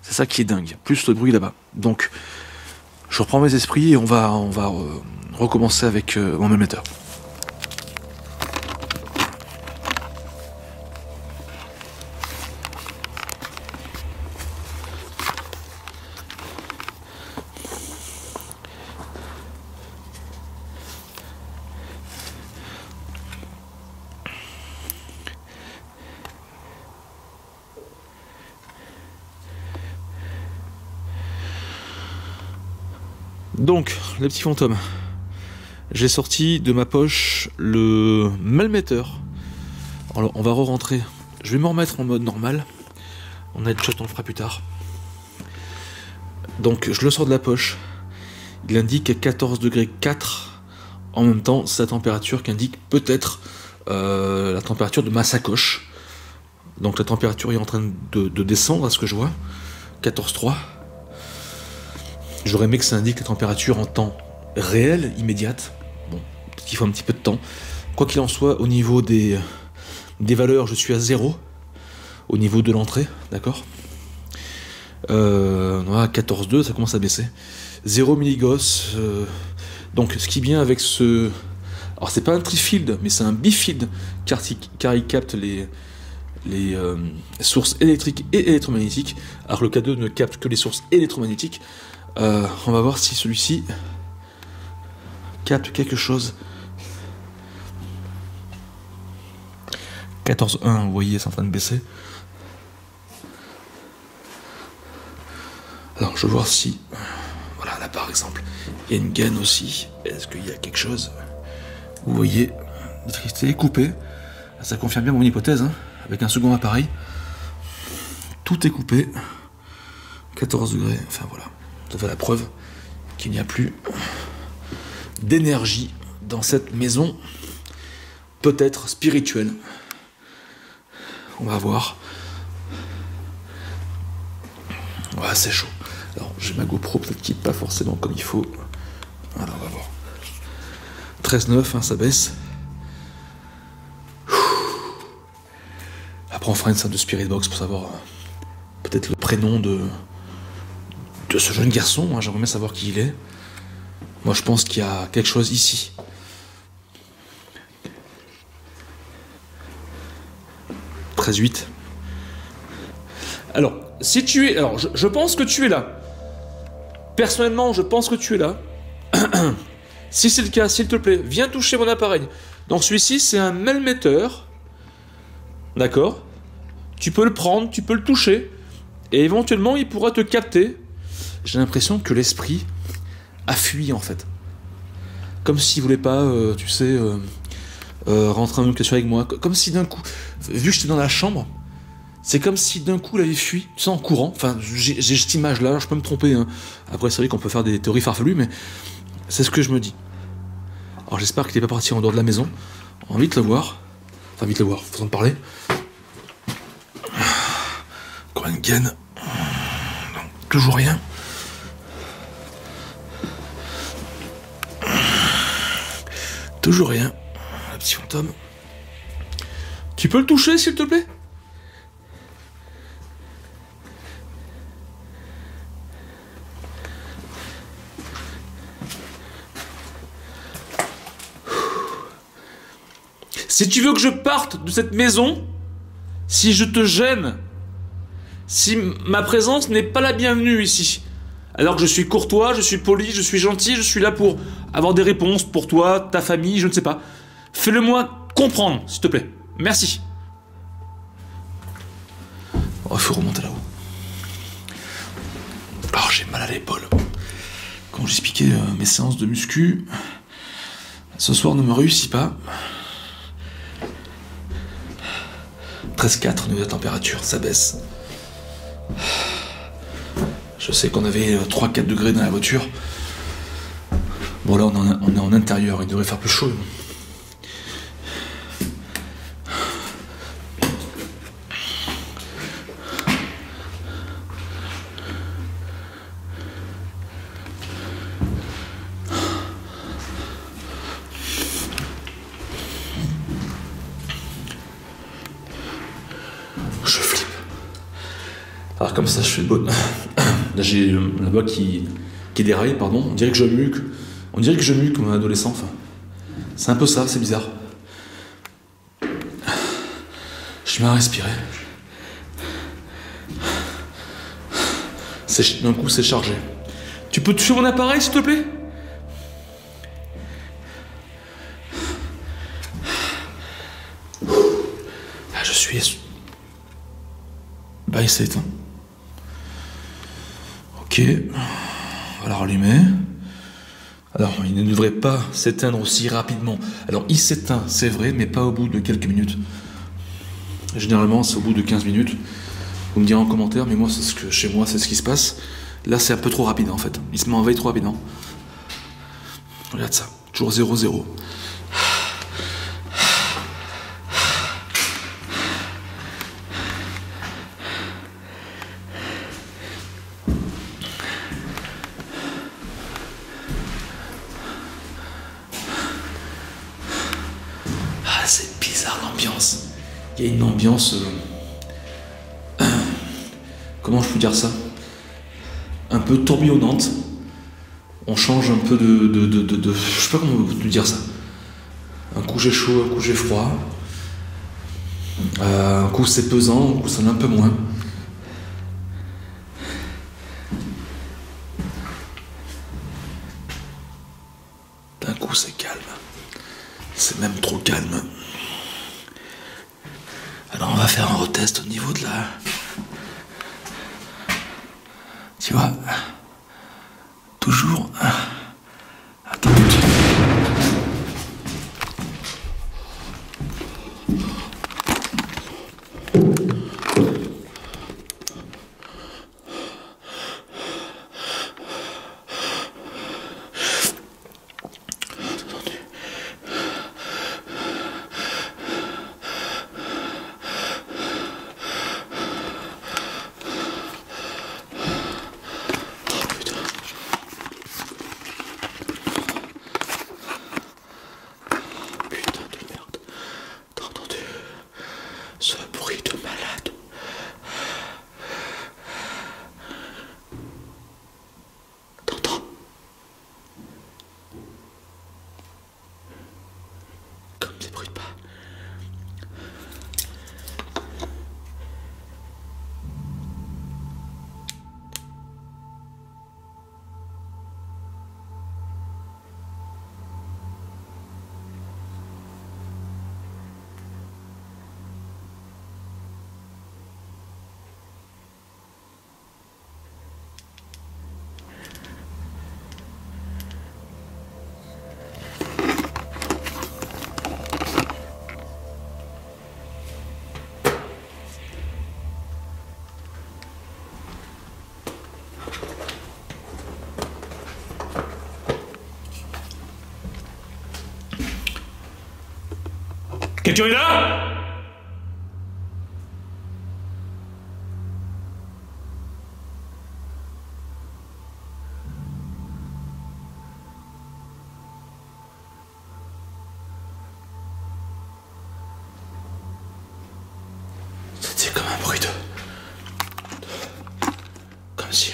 C'est ça qui est dingue, plus le bruit là-bas. Donc je reprends mes esprits et on va recommencer avec mon même émetteur. Donc, les petits fantômes. J'ai sorti de ma poche le malmetteur. Alors, on va re-rentrer. Je vais me remettre en mode normal. On a des choses qu'on fera plus tard. Donc, je le sors de la poche. Il indique à 14 degrés 4. En même temps, c'est la température qui indique peut-être la température de ma sacoche. Donc, la température est en train de descendre à ce que je vois. 14,3. J'aurais aimé que ça indique la température en temps réel, immédiate. Bon, peut-être qu'il faut un petit peu de temps. Quoi qu'il en soit, au niveau des valeurs, je suis à 0. Au niveau de l'entrée, d'accord, à 14,2, ça commence à baisser. 0 milligauss. Donc, ce qui vient avec ce... Alors, c'est pas un trifield, mais c'est un bifield, car il capte les sources électriques et électromagnétiques, alors que le K2 ne capte que les sources électromagnétiques. On va voir si celui-ci capte quelque chose. 14,1, vous voyez, c'est en train de baisser. Alors je vais voir si... Voilà, là par exemple, il y a une gaine aussi. Est-ce qu'il y a quelque chose? Vous voyez, l'électricité est coupée. Ça confirme bien mon hypothèse, hein, avec un second appareil. Tout est coupé. 14 degrés, enfin voilà. Ça fait la preuve qu'il n'y a plus d'énergie dans cette maison, peut-être spirituelle. On va voir. Ouais, c'est chaud. Alors, j'ai ma GoPro, peut-être qui pas forcément comme il faut. Alors, on va voir. 13,9, hein, ça baisse. Après, on fera une salle de Spirit Box pour savoir peut-être le prénom de ce jeune garçon. Hein, j'aimerais bien savoir qui il est. Moi, je pense qu'il y a quelque chose ici. Alors, si tu es... Alors, je pense que tu es là. Personnellement, je pense que tu es là. Si c'est le cas, s'il te plaît, viens toucher mon appareil. Donc, celui-ci, c'est un malmetteur. D'accord? Tu peux le prendre, tu peux le toucher. Et éventuellement, il pourra te capter. J'ai l'impression que l'esprit a fui, en fait. Comme s'il voulait pas, tu sais... rentrer en communication avec moi, comme si d'un coup, vu que j'étais dans la chambre, c'est comme si d'un coup il avait fui, tu sais, en courant. Enfin, j'ai cette image là, alors je peux me tromper, hein. Après c'est vrai qu'on peut faire des théories farfelues, mais c'est ce que je me dis. Alors j'espère qu'il n'est pas parti en dehors de la maison. On va vite le voir, enfin vite le voir, façon de parler. Encore une gaine. Non, toujours rien. Toujours rien. Petit fantôme, tu peux le toucher s'il te plaît? Si tu veux que je parte de cette maison, si je te gêne, si ma présence n'est pas la bienvenue ici, alors que je suis courtois, je suis poli, je suis gentil, je suis là pour avoir des réponses pour toi, ta famille, je ne sais pas. Fais-le-moi comprendre, s'il te plaît. Merci. Oh, il faut remonter là-haut. Alors, j'ai mal à l'épaule. Quand j'expliquais mes séances de muscu, ce soir ne me réussit pas. 13,4 niveau de température, ça baisse. Je sais qu'on avait 3-4 degrés dans la voiture. Bon, là, on est en intérieur, il devrait faire plus chaud. Alors comme ça je fais le bon. Là j'ai la voix qui déraille, pardon. On dirait que je mue. On dirait que je mue comme un adolescent. Enfin, c'est un peu ça, c'est bizarre. Je mets à respirer. D'un coup c'est chargé. Tu peux toucher mon appareil s'il te plaît? Là je suis... Bah il s'est éteint. Ok, on va la rallumer. Alors, il ne devrait pas s'éteindre aussi rapidement. Alors, il s'éteint, c'est vrai, mais pas au bout de quelques minutes. Généralement, c'est au bout de 15 minutes. Vous me direz en commentaire, mais moi, c'est ce que, chez moi, c'est ce qui se passe. Là, c'est un peu trop rapide, en fait. Il se met en veille trop rapidement. Regarde ça, toujours 0-0. Il y a une ambiance, comment je peux dire ça, un peu tourbillonnante. On change un peu de je sais pas comment te dire ça. Un coup j'ai chaud, un coup j'ai froid, un coup c'est pesant, un coup ça en a un peu moins. D'un coup c'est calme, c'est même trop calme. Alors on va faire un retest au niveau de la... Tu vois? Toujours... Attends. K2 est là ? C'était comme un bruit de... Comme si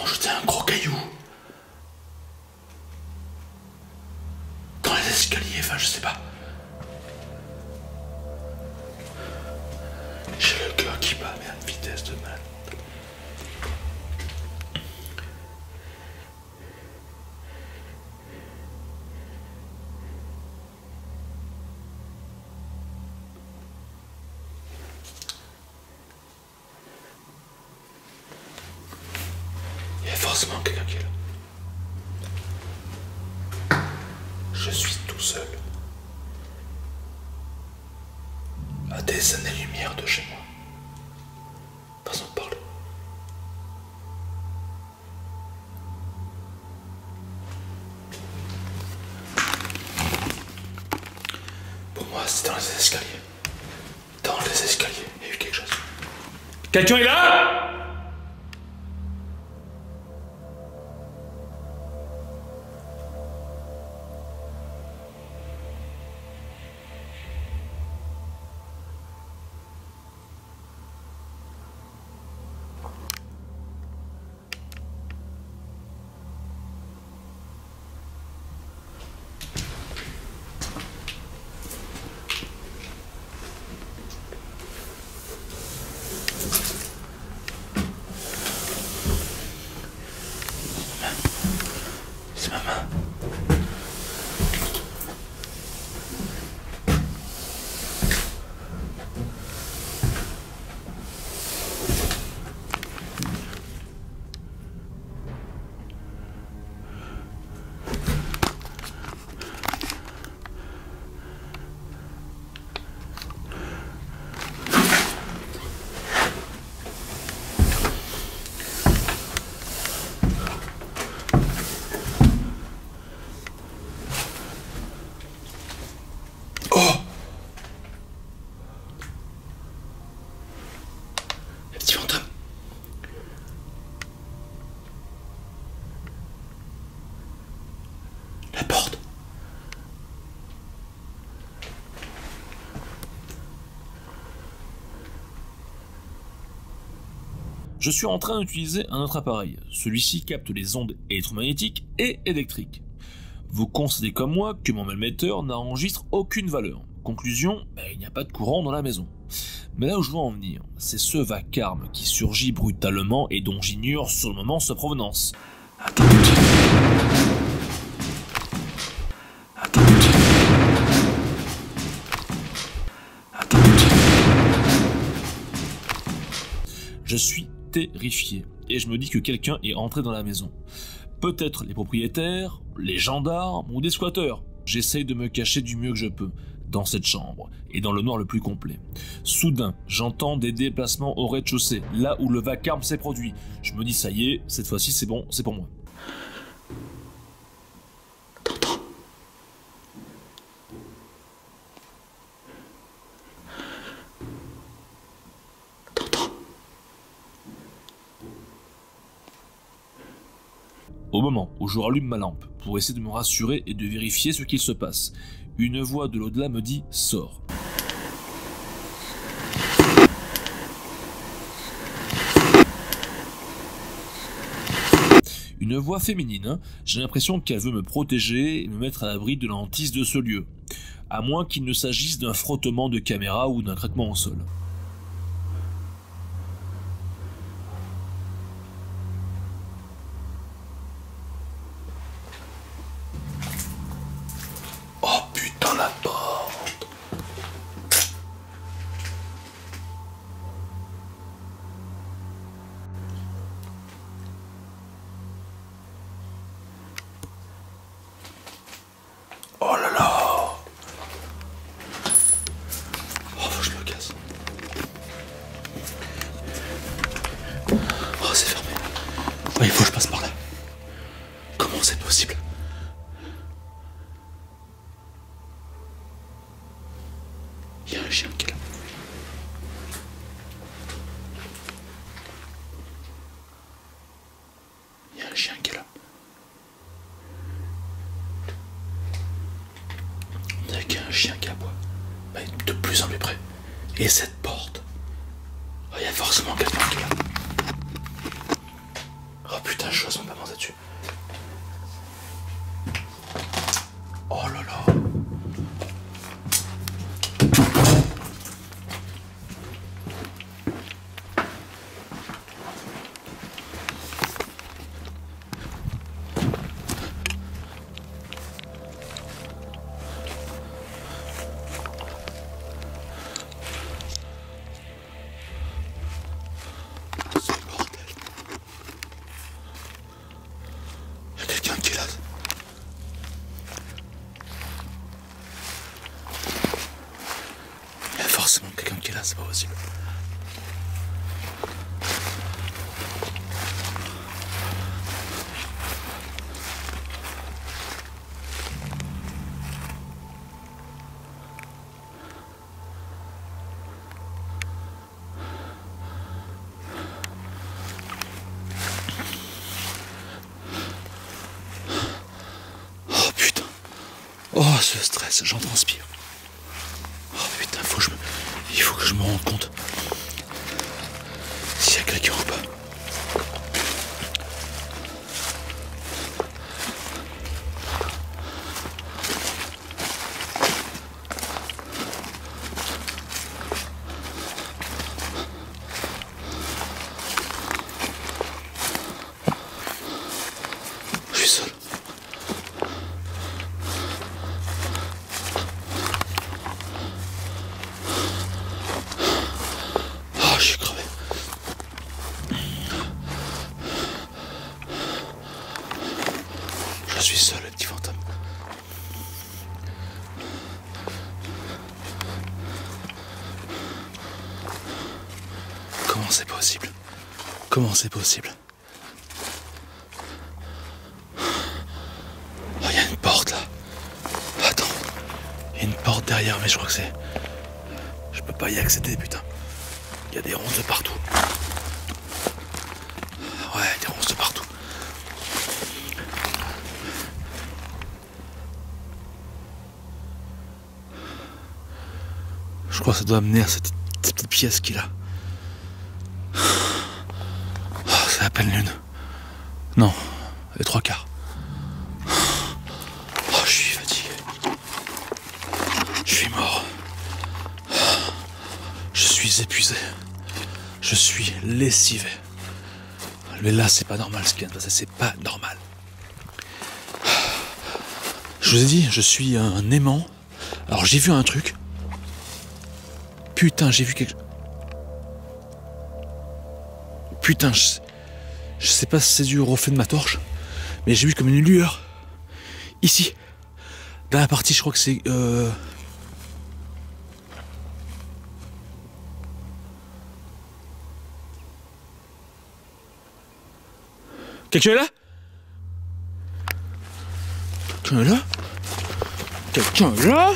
on jetait un gros caillou. Dans les escaliers, enfin je sais pas. Forcément quelqu'un qui est là. Je suis tout seul. À des années-lumière de chez moi. Pas en parler. Pour moi, c'est dans les escaliers. Dans les escaliers, il y a eu quelque chose. Quelqu'un est là? Je suis en train d'utiliser un autre appareil. Celui-ci capte les ondes électromagnétiques et électriques. Vous constatez comme moi que mon émetteur n'enregistre aucune valeur. Conclusion, il n'y a pas de courant dans la maison. Mais là où je veux en venir, c'est ce vacarme qui surgit brutalement et dont j'ignore sur le moment sa provenance. Je suis terrifié et je me dis que quelqu'un est entré dans la maison. Peut-être les propriétaires, les gendarmes ou des squatteurs. J'essaye de me cacher du mieux que je peux dans cette chambre et dans le noir le plus complet. Soudain, j'entends des déplacements au rez-de-chaussée, là où le vacarme s'est produit. Je me dis ça y est, cette fois-ci c'est bon, c'est pour moi. T'entends ? Au moment où je rallume ma lampe pour essayer de me rassurer et de vérifier ce qu'il se passe, une voix de l'au-delà me dit « Sors ». Une voix féminine, j'ai l'impression qu'elle veut me protéger et me mettre à l'abri de la hantise de ce lieu, à moins qu'il ne s'agisse d'un frottement de caméra ou d'un craquement au sol. Et cette porte, il y a forcément quelqu'un qui est là. Oh putain, je suis à son pas dessus. Oh là là. C'est pas possible. Oh putain. Oh ce stress, j'en transpire. Oh putain, il faut que je me rende compte s'il y a quelqu'un ou pas. Comment c'est possible? Oh, y a une porte là. Attends. Il y a une porte derrière, mais je crois que c'est... Je peux pas y accéder, putain. Il y a des ronces de partout. Ouais, des ronces de partout. Je crois que ça doit amener à cette petite pièce qu'il a. pleine lune. Non, les 3/4. Oh, je suis fatigué. Je suis mort. Je suis épuisé. Je suis lessivé. Mais là, c'est pas normal ce qui vient de passer. C'est pas normal. Je vous ai dit, je suis un aimant. Alors, j'ai vu un truc. Putain, j'ai vu quelque chose. Putain, je sais pas si c'est dû au reflet de ma torche, mais j'ai vu comme une lueur. Ici. Dans la partie, je crois que c'est... Quelqu'un est là? Quelqu'un est là? Quelqu'un est là?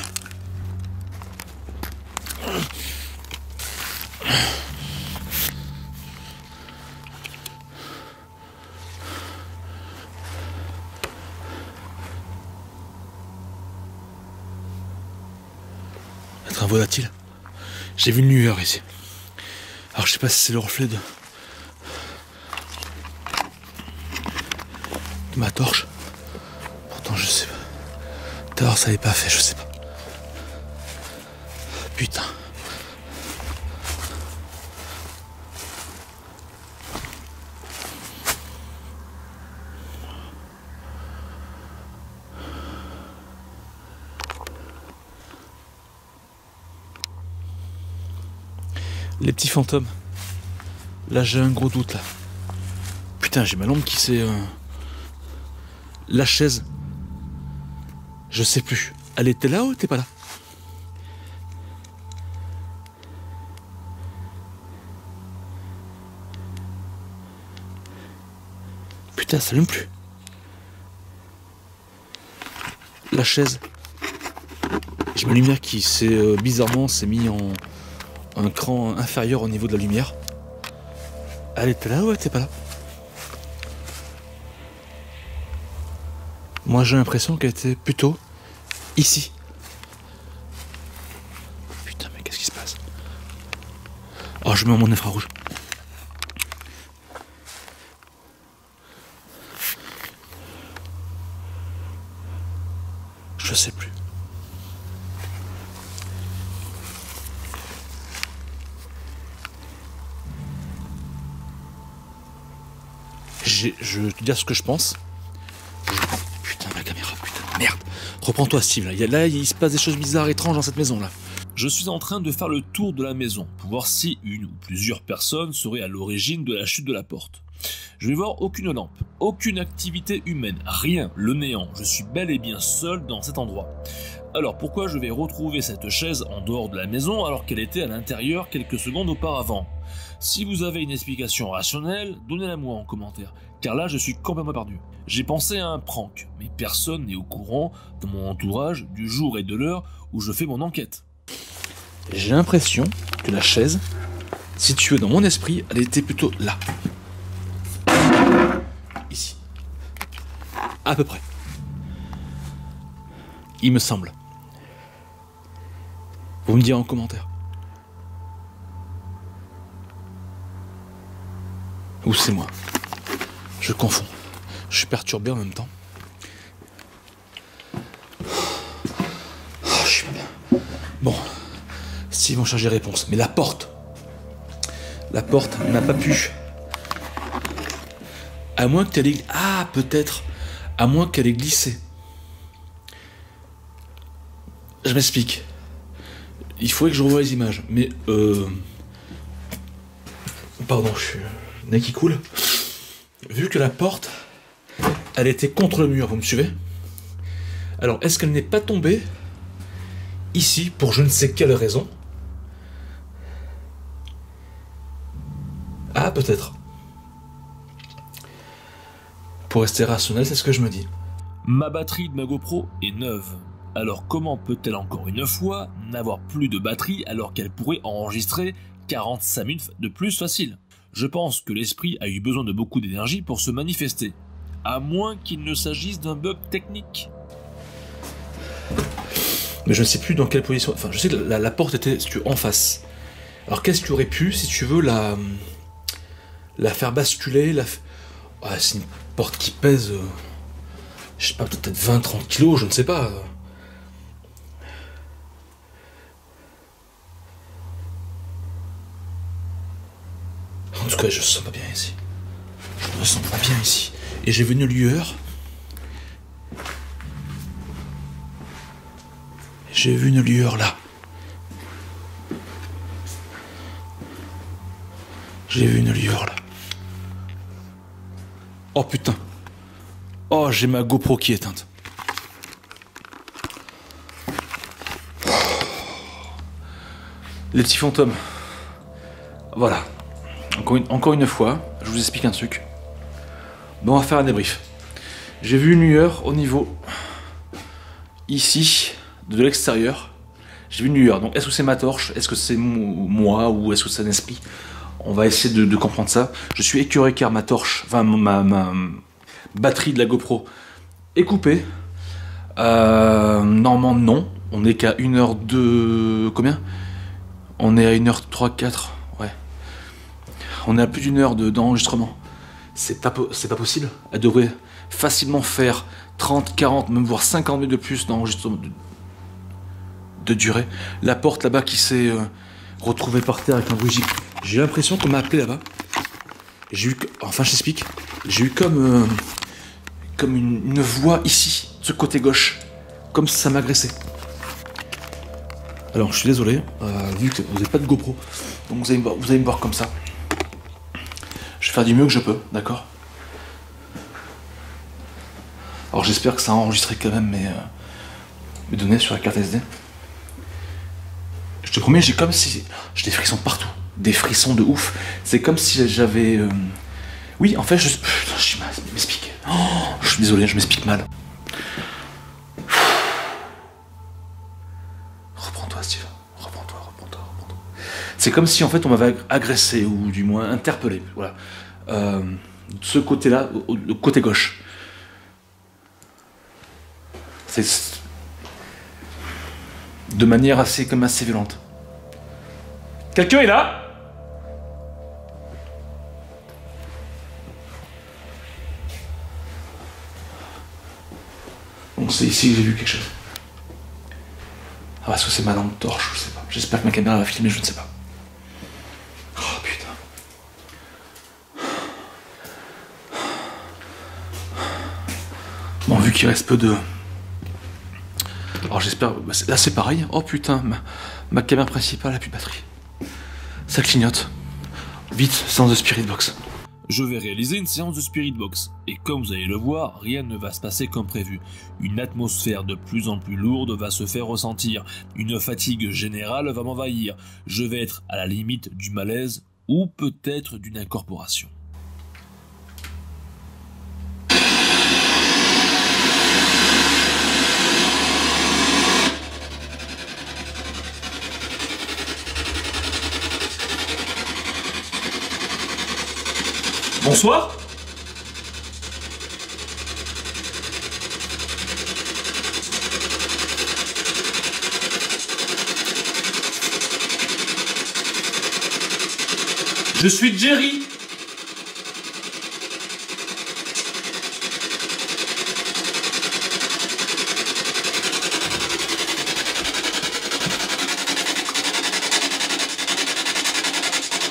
Un volatile. J'ai vu une lueur ici. Alors je sais pas si c'est le reflet de ma torche. Pourtant je sais pas. D'ailleurs ça n'est pas fait, je sais pas. Putain. Les petits fantômes. Là j'ai un gros doute là. Putain, j'ai ma lampe qui s'est... La chaise. Je sais plus. Elle était là ou elle était pas là? Putain, ça allume plus. La chaise. J'ai ma lumière qui s'est bizarrement s'est mis en... un cran inférieur au niveau de la lumière. Elle était là ou elle était pas là? Moi j'ai l'impression qu'elle était plutôt ici. Putain, mais qu'est-ce qui se passe? Oh, je mets mon infrarouge. Je sais plus. Je vais te dire ce que je pense. Putain, ma caméra, putain, merde. Reprends-toi, Steve, là. Il se passe des choses bizarres, étranges dans cette maison-là. Je suis en train de faire le tour de la maison pour voir si une ou plusieurs personnes seraient à l'origine de la chute de la porte. Je vais voir aucune lampe, aucune activité humaine, rien, le néant. Je suis bel et bien seul dans cet endroit. Alors pourquoi je vais retrouver cette chaise en dehors de la maison alors qu'elle était à l'intérieur quelques secondes auparavant? Si vous avez une explication rationnelle, donnez-la moi en commentaire, car là je suis complètement perdu. J'ai pensé à un prank, mais personne n'est au courant de mon entourage du jour et de l'heure où je fais mon enquête. J'ai l'impression que la chaise, située dans mon esprit, elle était plutôt là. Ici. À peu près. Il me semble. Vous me direz en commentaire. Ou c'est moi. Je confonds. Je suis perturbé en même temps. Oh, je suis bien. Bon. S'ils vont chercher réponse. Mais la porte. La porte n'a pas pu. À moins qu'elle ait... Ah, peut-être. À moins qu'elle ait glissé. Je m'explique. Il faudrait que je revoie les images. Mais Pardon, je suis... nez qui coule. Vu que la porte, elle était contre le mur, vous me suivez? Alors, est-ce qu'elle n'est pas tombée ici pour je ne sais quelle raison? Ah, peut-être. Pour rester rationnel, c'est ce que je me dis. Ma batterie de ma GoPro est neuve. Alors comment peut-elle encore une fois n'avoir plus de batterie alors qu'elle pourrait enregistrer 45 minutes de plus facile? Je pense que l'esprit a eu besoin de beaucoup d'énergie pour se manifester, à moins qu'il ne s'agisse d'un bug technique. Mais je ne sais plus dans quelle position... Enfin, je sais que la porte était en face. Alors qu'est-ce que tu aurais pu, si tu veux, la faire basculer, Ouais, c'est une porte qui pèse, je sais pas, peut-être 20-30 kilos, je ne sais pas. En tout cas, je me sens pas bien ici. Je me sens pas bien ici. Et j'ai vu une lueur. J'ai vu une lueur là. J'ai vu une lueur là. Oh putain. Oh, j'ai ma GoPro qui est éteinte. Les petits fantômes. Voilà. Encore une fois, je vous explique un truc. Bon, on va faire un débrief. J'ai vu une lueur au niveau ici, de l'extérieur. J'ai vu une lueur. Donc, est-ce que c'est ma torche? Est-ce que c'est moi? Ou est-ce que c'est un esprit? On va essayer de comprendre ça. Je suis écœuré car ma torche, enfin ma batterie de la GoPro est coupée. Normalement, non. On est qu'à 1h02. Combien? On est à 1h03, 4. Ouais. On est à plus d'une heure d'enregistrement. C'est pas possible. Elle devrait facilement faire 30, 40, même voire 50 minutes de plus d'enregistrement de durée. La porte là-bas qui s'est retrouvée par terre avec un bruit. J'ai l'impression qu'on m'a appelé là-bas. J'ai eu, enfin je t'explique, j'ai eu comme une voix ici, de ce côté gauche, comme si ça m'agressait. Alors je suis désolé, vu que vous n'avez pas de GoPro, donc vous allez me voir comme ça. Je vais faire du mieux que je peux, d'accord? Alors j'espère que ça a enregistré quand même mes données sur la carte SD. Je te promets, j'ai comme si... J'ai des frissons partout. Des frissons de ouf. C'est comme si j'avais... Oui, en fait, je... Putain, je m'explique. Oh, je suis désolé, je m'explique mal. Reprends-toi, Steve. Reprends-toi. C'est comme si, en fait, on m'avait agressé, ou du moins interpellé. Voilà. De ce côté-là, le côté gauche. C'est... de manière assez violente. Quelqu'un est là? Donc c'est ici que j'ai vu quelque chose. Ah parce que c'est ma lampe torche, je sais pas. J'espère que ma caméra va filmer, je ne sais pas. Oh putain. Bon, vu qu'il reste peu de... Alors j'espère... Là c'est pareil. Oh putain, ma caméra principale a plus de batterie. Ça clignote. Vite, séance de Spirit Box. Je vais réaliser une séance de Spirit Box. Et comme vous allez le voir, rien ne va se passer comme prévu. Une atmosphère de plus en plus lourde va se faire ressentir. Une fatigue générale va m'envahir. Je vais être à la limite du malaise ou peut-être d'une incorporation. Bonsoir. Je suis Jerry.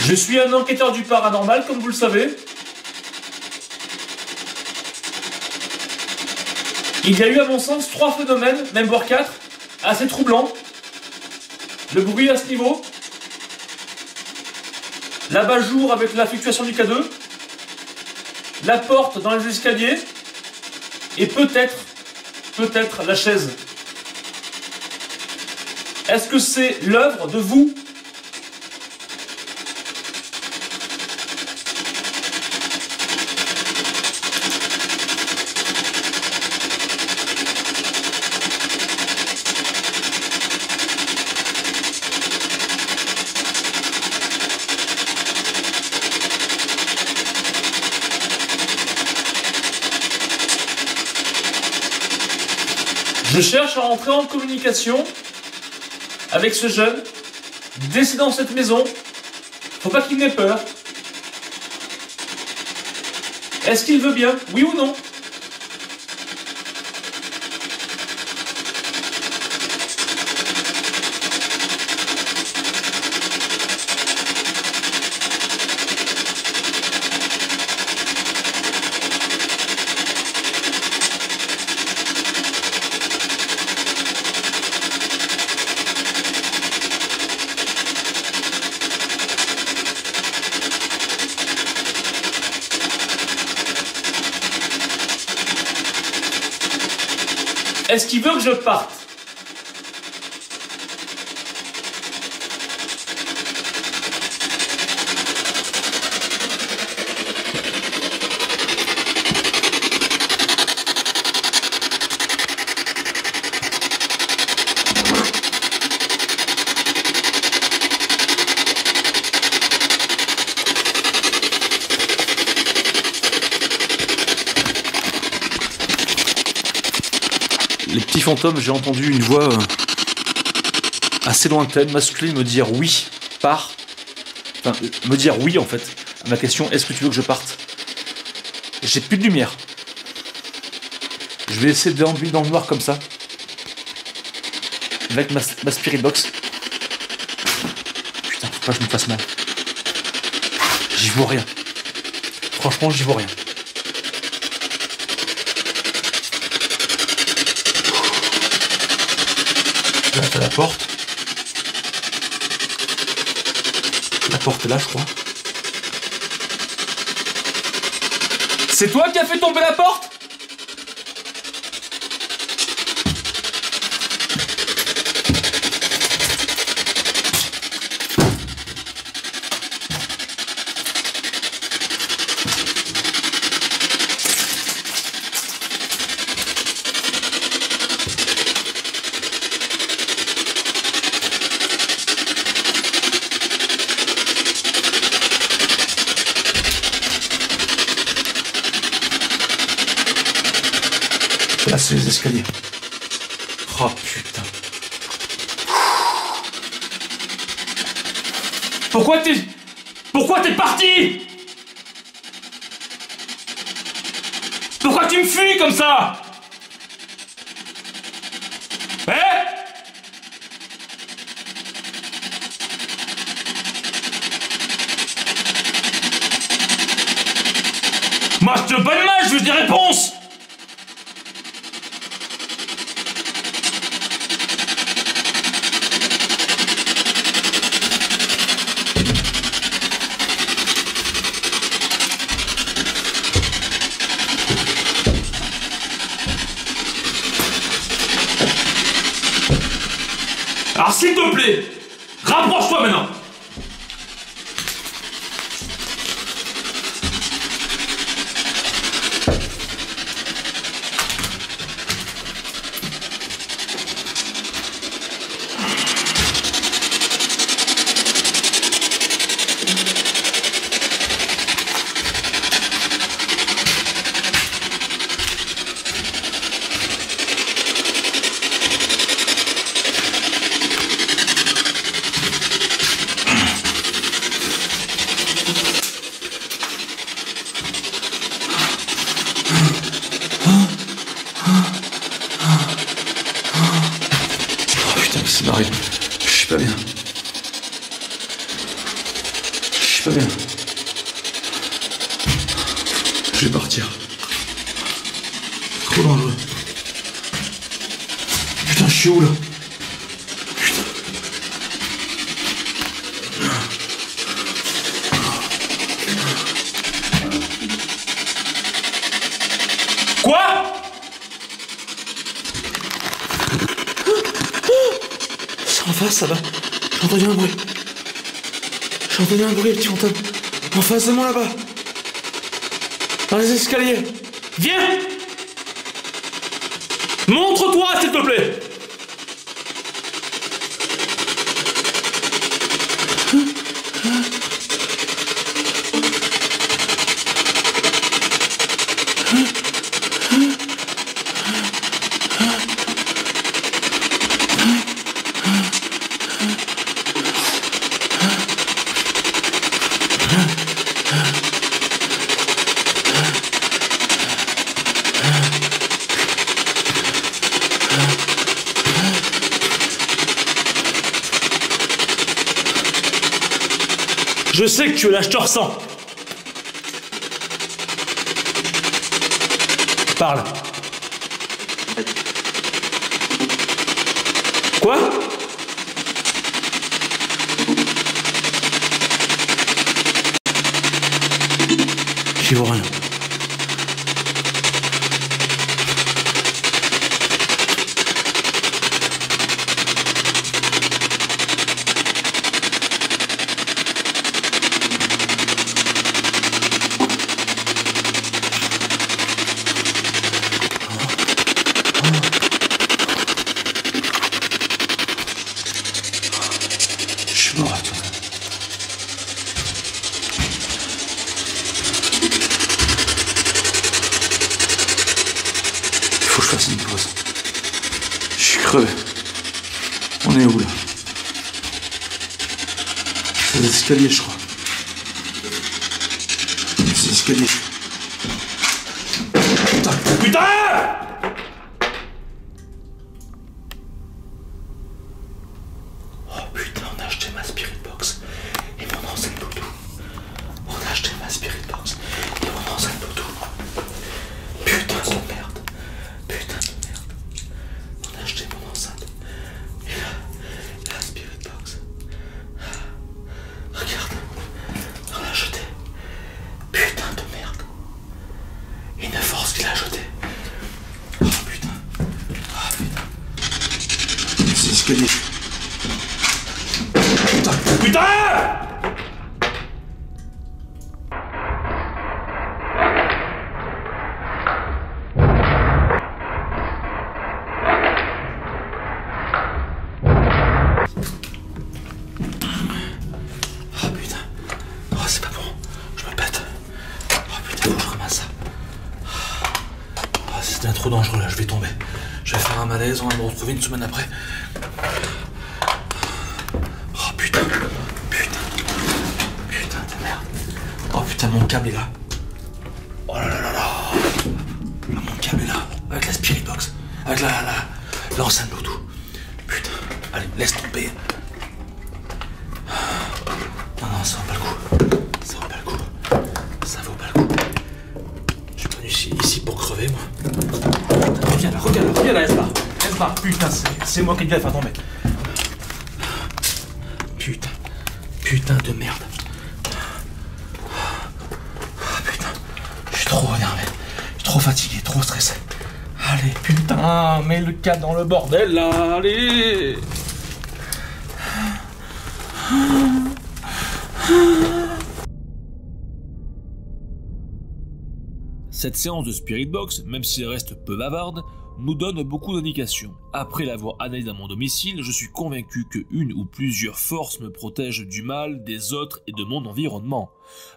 Je suis un enquêteur du paranormal, comme vous le savez. Il y a eu à mon sens 3 phénomènes, même voire 4, assez troublants. Le bruit à ce niveau, l'abat-jour avec la fluctuation du K2, la porte dans les escaliers, et peut-être la chaise. Est-ce que c'est l'œuvre de vous? Je cherche à rentrer en communication avec ce jeune, décidant cette maison. Faut pas qu'il n'ait peur. Est-ce qu'il veut bien? Oui ou non? Est-ce qu'il veut que je parte? Fantôme, j'ai entendu une voix assez lointaine, masculine, me dire oui, pars. Enfin, me dire oui en fait, à ma question, est-ce que tu veux que je parte? J'ai plus de lumière. Je vais essayer de déambuler dans le noir comme ça, avec ma Spirit Box. Putain, faut pas que je me fasse mal. J'y vois rien. Franchement, j'y vois rien. À la porte. La porte est là, je crois. C'est toi qui as fait tomber la porte? Là, c'est les escaliers. Oh putain. Pourquoi t'es parti? Pourquoi tu me fuis comme ça? Moi, je te bonne main, je veux des réponses. Alors s'il te plaît, rapproche-toi maintenant. Je suis pas bien. Je vais partir. Trop dangereux. Putain, je suis où là? Putain. Quoi? Ça va. J'ai entendu un bruit, le petit fantôme. En face de moi, là-bas. Dans les escaliers. Viens! Montre-toi, s'il te plaît! Je sais que tu es là, je te ressens. Parle. Quoi? J'y vois rien. Je crois. C'est ce qu'elle dit. Putain, putain! Oh putain, on a acheté ma Spirit Box et mon enceinte Bluetooth. On a acheté ma Spirit Box et mon enceinte Bluetooth. Putain de merde. Putain de merde. On a acheté mon enceinte. Et là, la Spirit Box. Regarde, on l'a jeté. Putain de merde. Une force qu'il a jeté. Oh putain. Oh putain. C'est ce que dit. Putain. Putain! On va me retrouver une semaine après. Oh putain, putain, putain de merde. Oh putain, mon câble est là. Oh là là là là. Mon câble est là, avec la Spirit Box, avec l'enceinte Bluetooth. Putain, allez, laisse tomber. Non, non, ça vaut pas le coup. Ça vaut pas le coup. Ça vaut pas le coup. Je suis venu ici pour crever, moi. Regarde là, regarde là, regarde là, laisse là. Ah, putain, c'est moi qui devais faire ton mec. Putain, putain de merde. Ah, putain, je suis trop énervé, je suis trop fatigué, trop stressé. Allez, putain, mets le câble dans le bordel là, allez. Cette séance de Spirit Box, même s'il reste peu bavarde, nous donne beaucoup d'indications. Après l'avoir analysé à mon domicile, je suis convaincu que une ou plusieurs forces me protègent du mal, des autres et de mon environnement.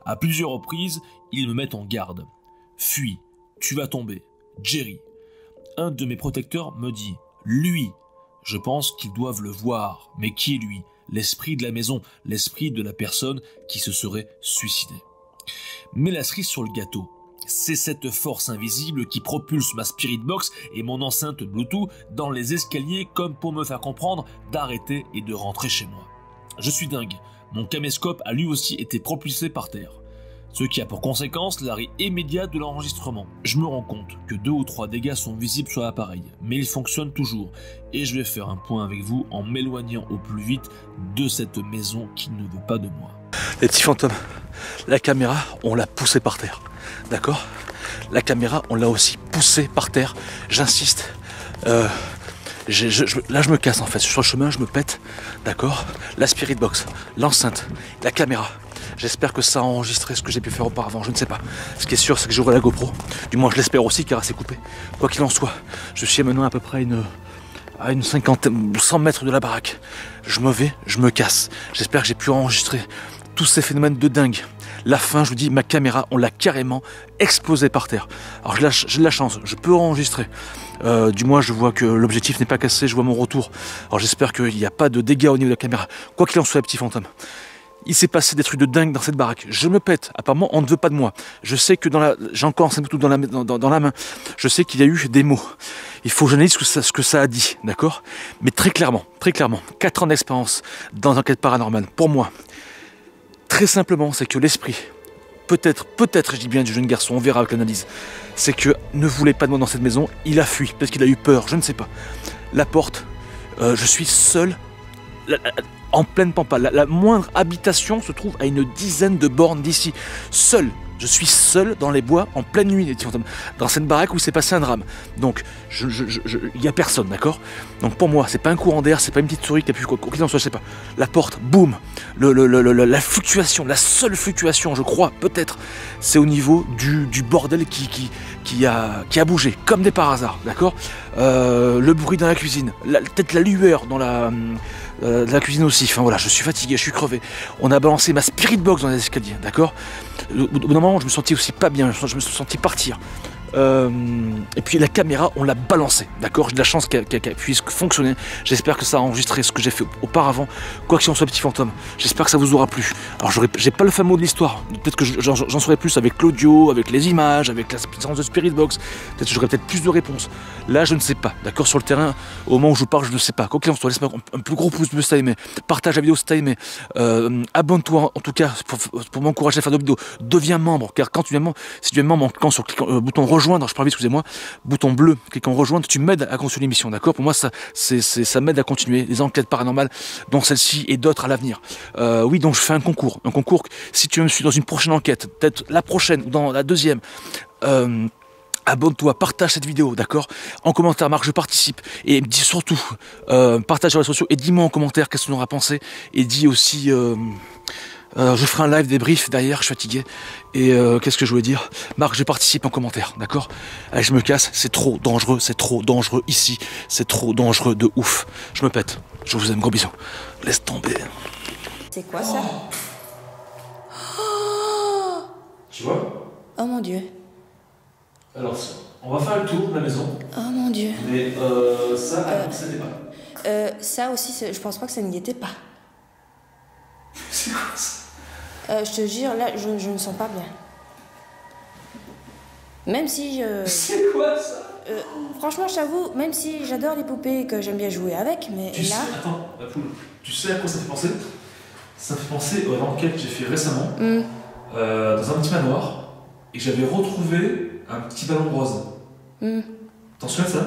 À plusieurs reprises, ils me mettent en garde. Fuis, tu vas tomber, Jerry. Un de mes protecteurs me dit, lui. Je pense qu'ils doivent le voir, mais qui est lui? L'esprit de la maison, l'esprit de la personne qui se serait suicidée. Mais la cerise sur le gâteau, c'est cette force invisible qui propulse ma Spirit Box et mon enceinte Bluetooth dans les escaliers comme pour me faire comprendre d'arrêter et de rentrer chez moi. Je suis dingue, mon caméscope a lui aussi été propulsé par terre, ce qui a pour conséquence l'arrêt immédiat de l'enregistrement. Je me rends compte que 2 ou 3 dégâts sont visibles sur l'appareil, mais ils fonctionnent toujours et je vais faire un point avec vous en m'éloignant au plus vite de cette maison qui ne veut pas de moi. Les petits fantômes, la caméra, on l'a poussée par terre. D'accord, la caméra, on l'a aussi poussée par terre. J'insiste. Là, je me casse en fait. Sur le chemin, je me pète. D'accord, la Spirit Box, l'enceinte, la caméra. J'espère que ça a enregistré ce que j'ai pu faire auparavant. Je ne sais pas. Ce qui est sûr, c'est que j'ouvre la GoPro. Du moins, je l'espère aussi, car elle s'est coupée. Quoi qu'il en soit, je suis maintenant à peu près à une cinquantaine, 100 mètres de la baraque. Je me vais, je me casse. J'espère que j'ai pu enregistrer tous ces phénomènes de dingue. La fin, je vous dis, ma caméra, on l'a carrément explosée par terre. Alors j'ai de la chance, je peux enregistrer. Du moins, je vois que l'objectif n'est pas cassé, je vois mon retour. Alors j'espère qu'il n'y a pas de dégâts au niveau de la caméra. Quoi qu'il en soit, petit fantôme, il s'est passé des trucs de dingue dans cette baraque. Je me pète, apparemment, on ne veut pas de moi. Je sais que j'ai encore 5 minutes dans la main. Je sais qu'il y a eu des mots. Il faut que j'analyse ce que ça a dit, d'accord? Mais très clairement, 4 ans d'expérience dans l'enquête paranormale, pour moi, Très simplement, c'est que l'esprit, peut-être, je dis bien du jeune garçon, on verra avec l'analyse, c'est que ne voulait pas de moi dans cette maison, il a fui, parce qu'il a eu peur, je ne sais pas. La porte, je suis seul, en pleine pampa, la moindre habitation se trouve à une dizaine de bornes d'ici, seul. Je suis seul dans les bois en pleine nuit, dans cette baraque où s'est passé un drame. Donc, il n'y a personne, d'accord? Donc pour moi, c'est pas un courant d'air, c'est pas une petite souris qui a pu quoi qu'il en soit, je sais pas. La porte, boum, la fluctuation, la seule fluctuation, je crois, peut-être, c'est au niveau du bordel qui a bougé, comme des par hasard, d'accord? Le bruit dans la cuisine, peut-être la lueur dans la cuisine aussi. Enfin voilà, je suis fatigué, je suis crevé. On a balancé ma Spirit Box dans les escaliers, d'accord? Au bout d'un moment, je me sentais aussi pas bien, je me suis senti partir. Et puis la caméra, on l'a balancée, d'accord? J'ai de la chance qu'elle puisse fonctionner. J'espère que ça a enregistré ce que j'ai fait auparavant, quoi que si on soit petit fantôme. J'espère que ça vous aura plu. Alors, j'ai pas le fameux mot de l'histoire. Peut-être que j'en saurais plus avec l'audio, avec les images, avec la séance de Spirit Box. Peut-être que j'aurais plus de réponses. Là, je ne sais pas, d'accord? Sur le terrain, au moment où je vous parle, je ne sais pas. Quoi qu'il en soit, laisse-moi un plus gros pouce bleu si t'as aimé. Partage la vidéo si t'as aimé. Abonne-toi en tout cas pour m'encourager à faire de vidéos. Deviens membre, car quand tu es membre, si tu es membre en cliquant sur le bouton rejoindre, je parle vite, excusez-moi, bouton bleu, cliquant rejoindre, tu m'aides à continuer l'émission, d'accord? Pour moi, ça m'aide à continuer les enquêtes paranormales, dont celle-ci et d'autres à l'avenir. Oui, donc je fais un concours, si tu me suis dans une prochaine enquête, peut-être la prochaine ou dans la deuxième, abonne-toi, partage cette vidéo, d'accord? En commentaire, marque je participe, et dis surtout, partage sur les réseaux sociaux, et dis-moi en commentaire qu'est-ce que tu en as pensé, et dis aussi... je ferai un live débrief derrière, je suis fatigué. Et qu'est-ce que je voulais dire? Marc, je participe en commentaire, d'accord? Allez, je me casse, c'est trop dangereux ici, c'est trop dangereux de ouf. Je me pète, je vous aime, gros bisous. Laisse tomber. C'est quoi ça? Oh, tu vois? Oh mon Dieu. Alors, on va faire le tour de la maison. Oh mon Dieu. Mais ça, c'était pas. Ça aussi, je pense pas que ça n'y était pas. C'est quoi ça? Je te jure, là, je me sens pas bien. Même si je... C'est quoi ça? Franchement, je t'avoue, même si j'adore les poupées et que j'aime bien jouer avec, mais tu là... Sais, attends, la poule, tu sais à quoi ça fait penser? Ça fait penser à l'enquête que j'ai fait récemment, dans un petit manoir, et j'avais retrouvé un petit ballon rose. T'en souviens de ça?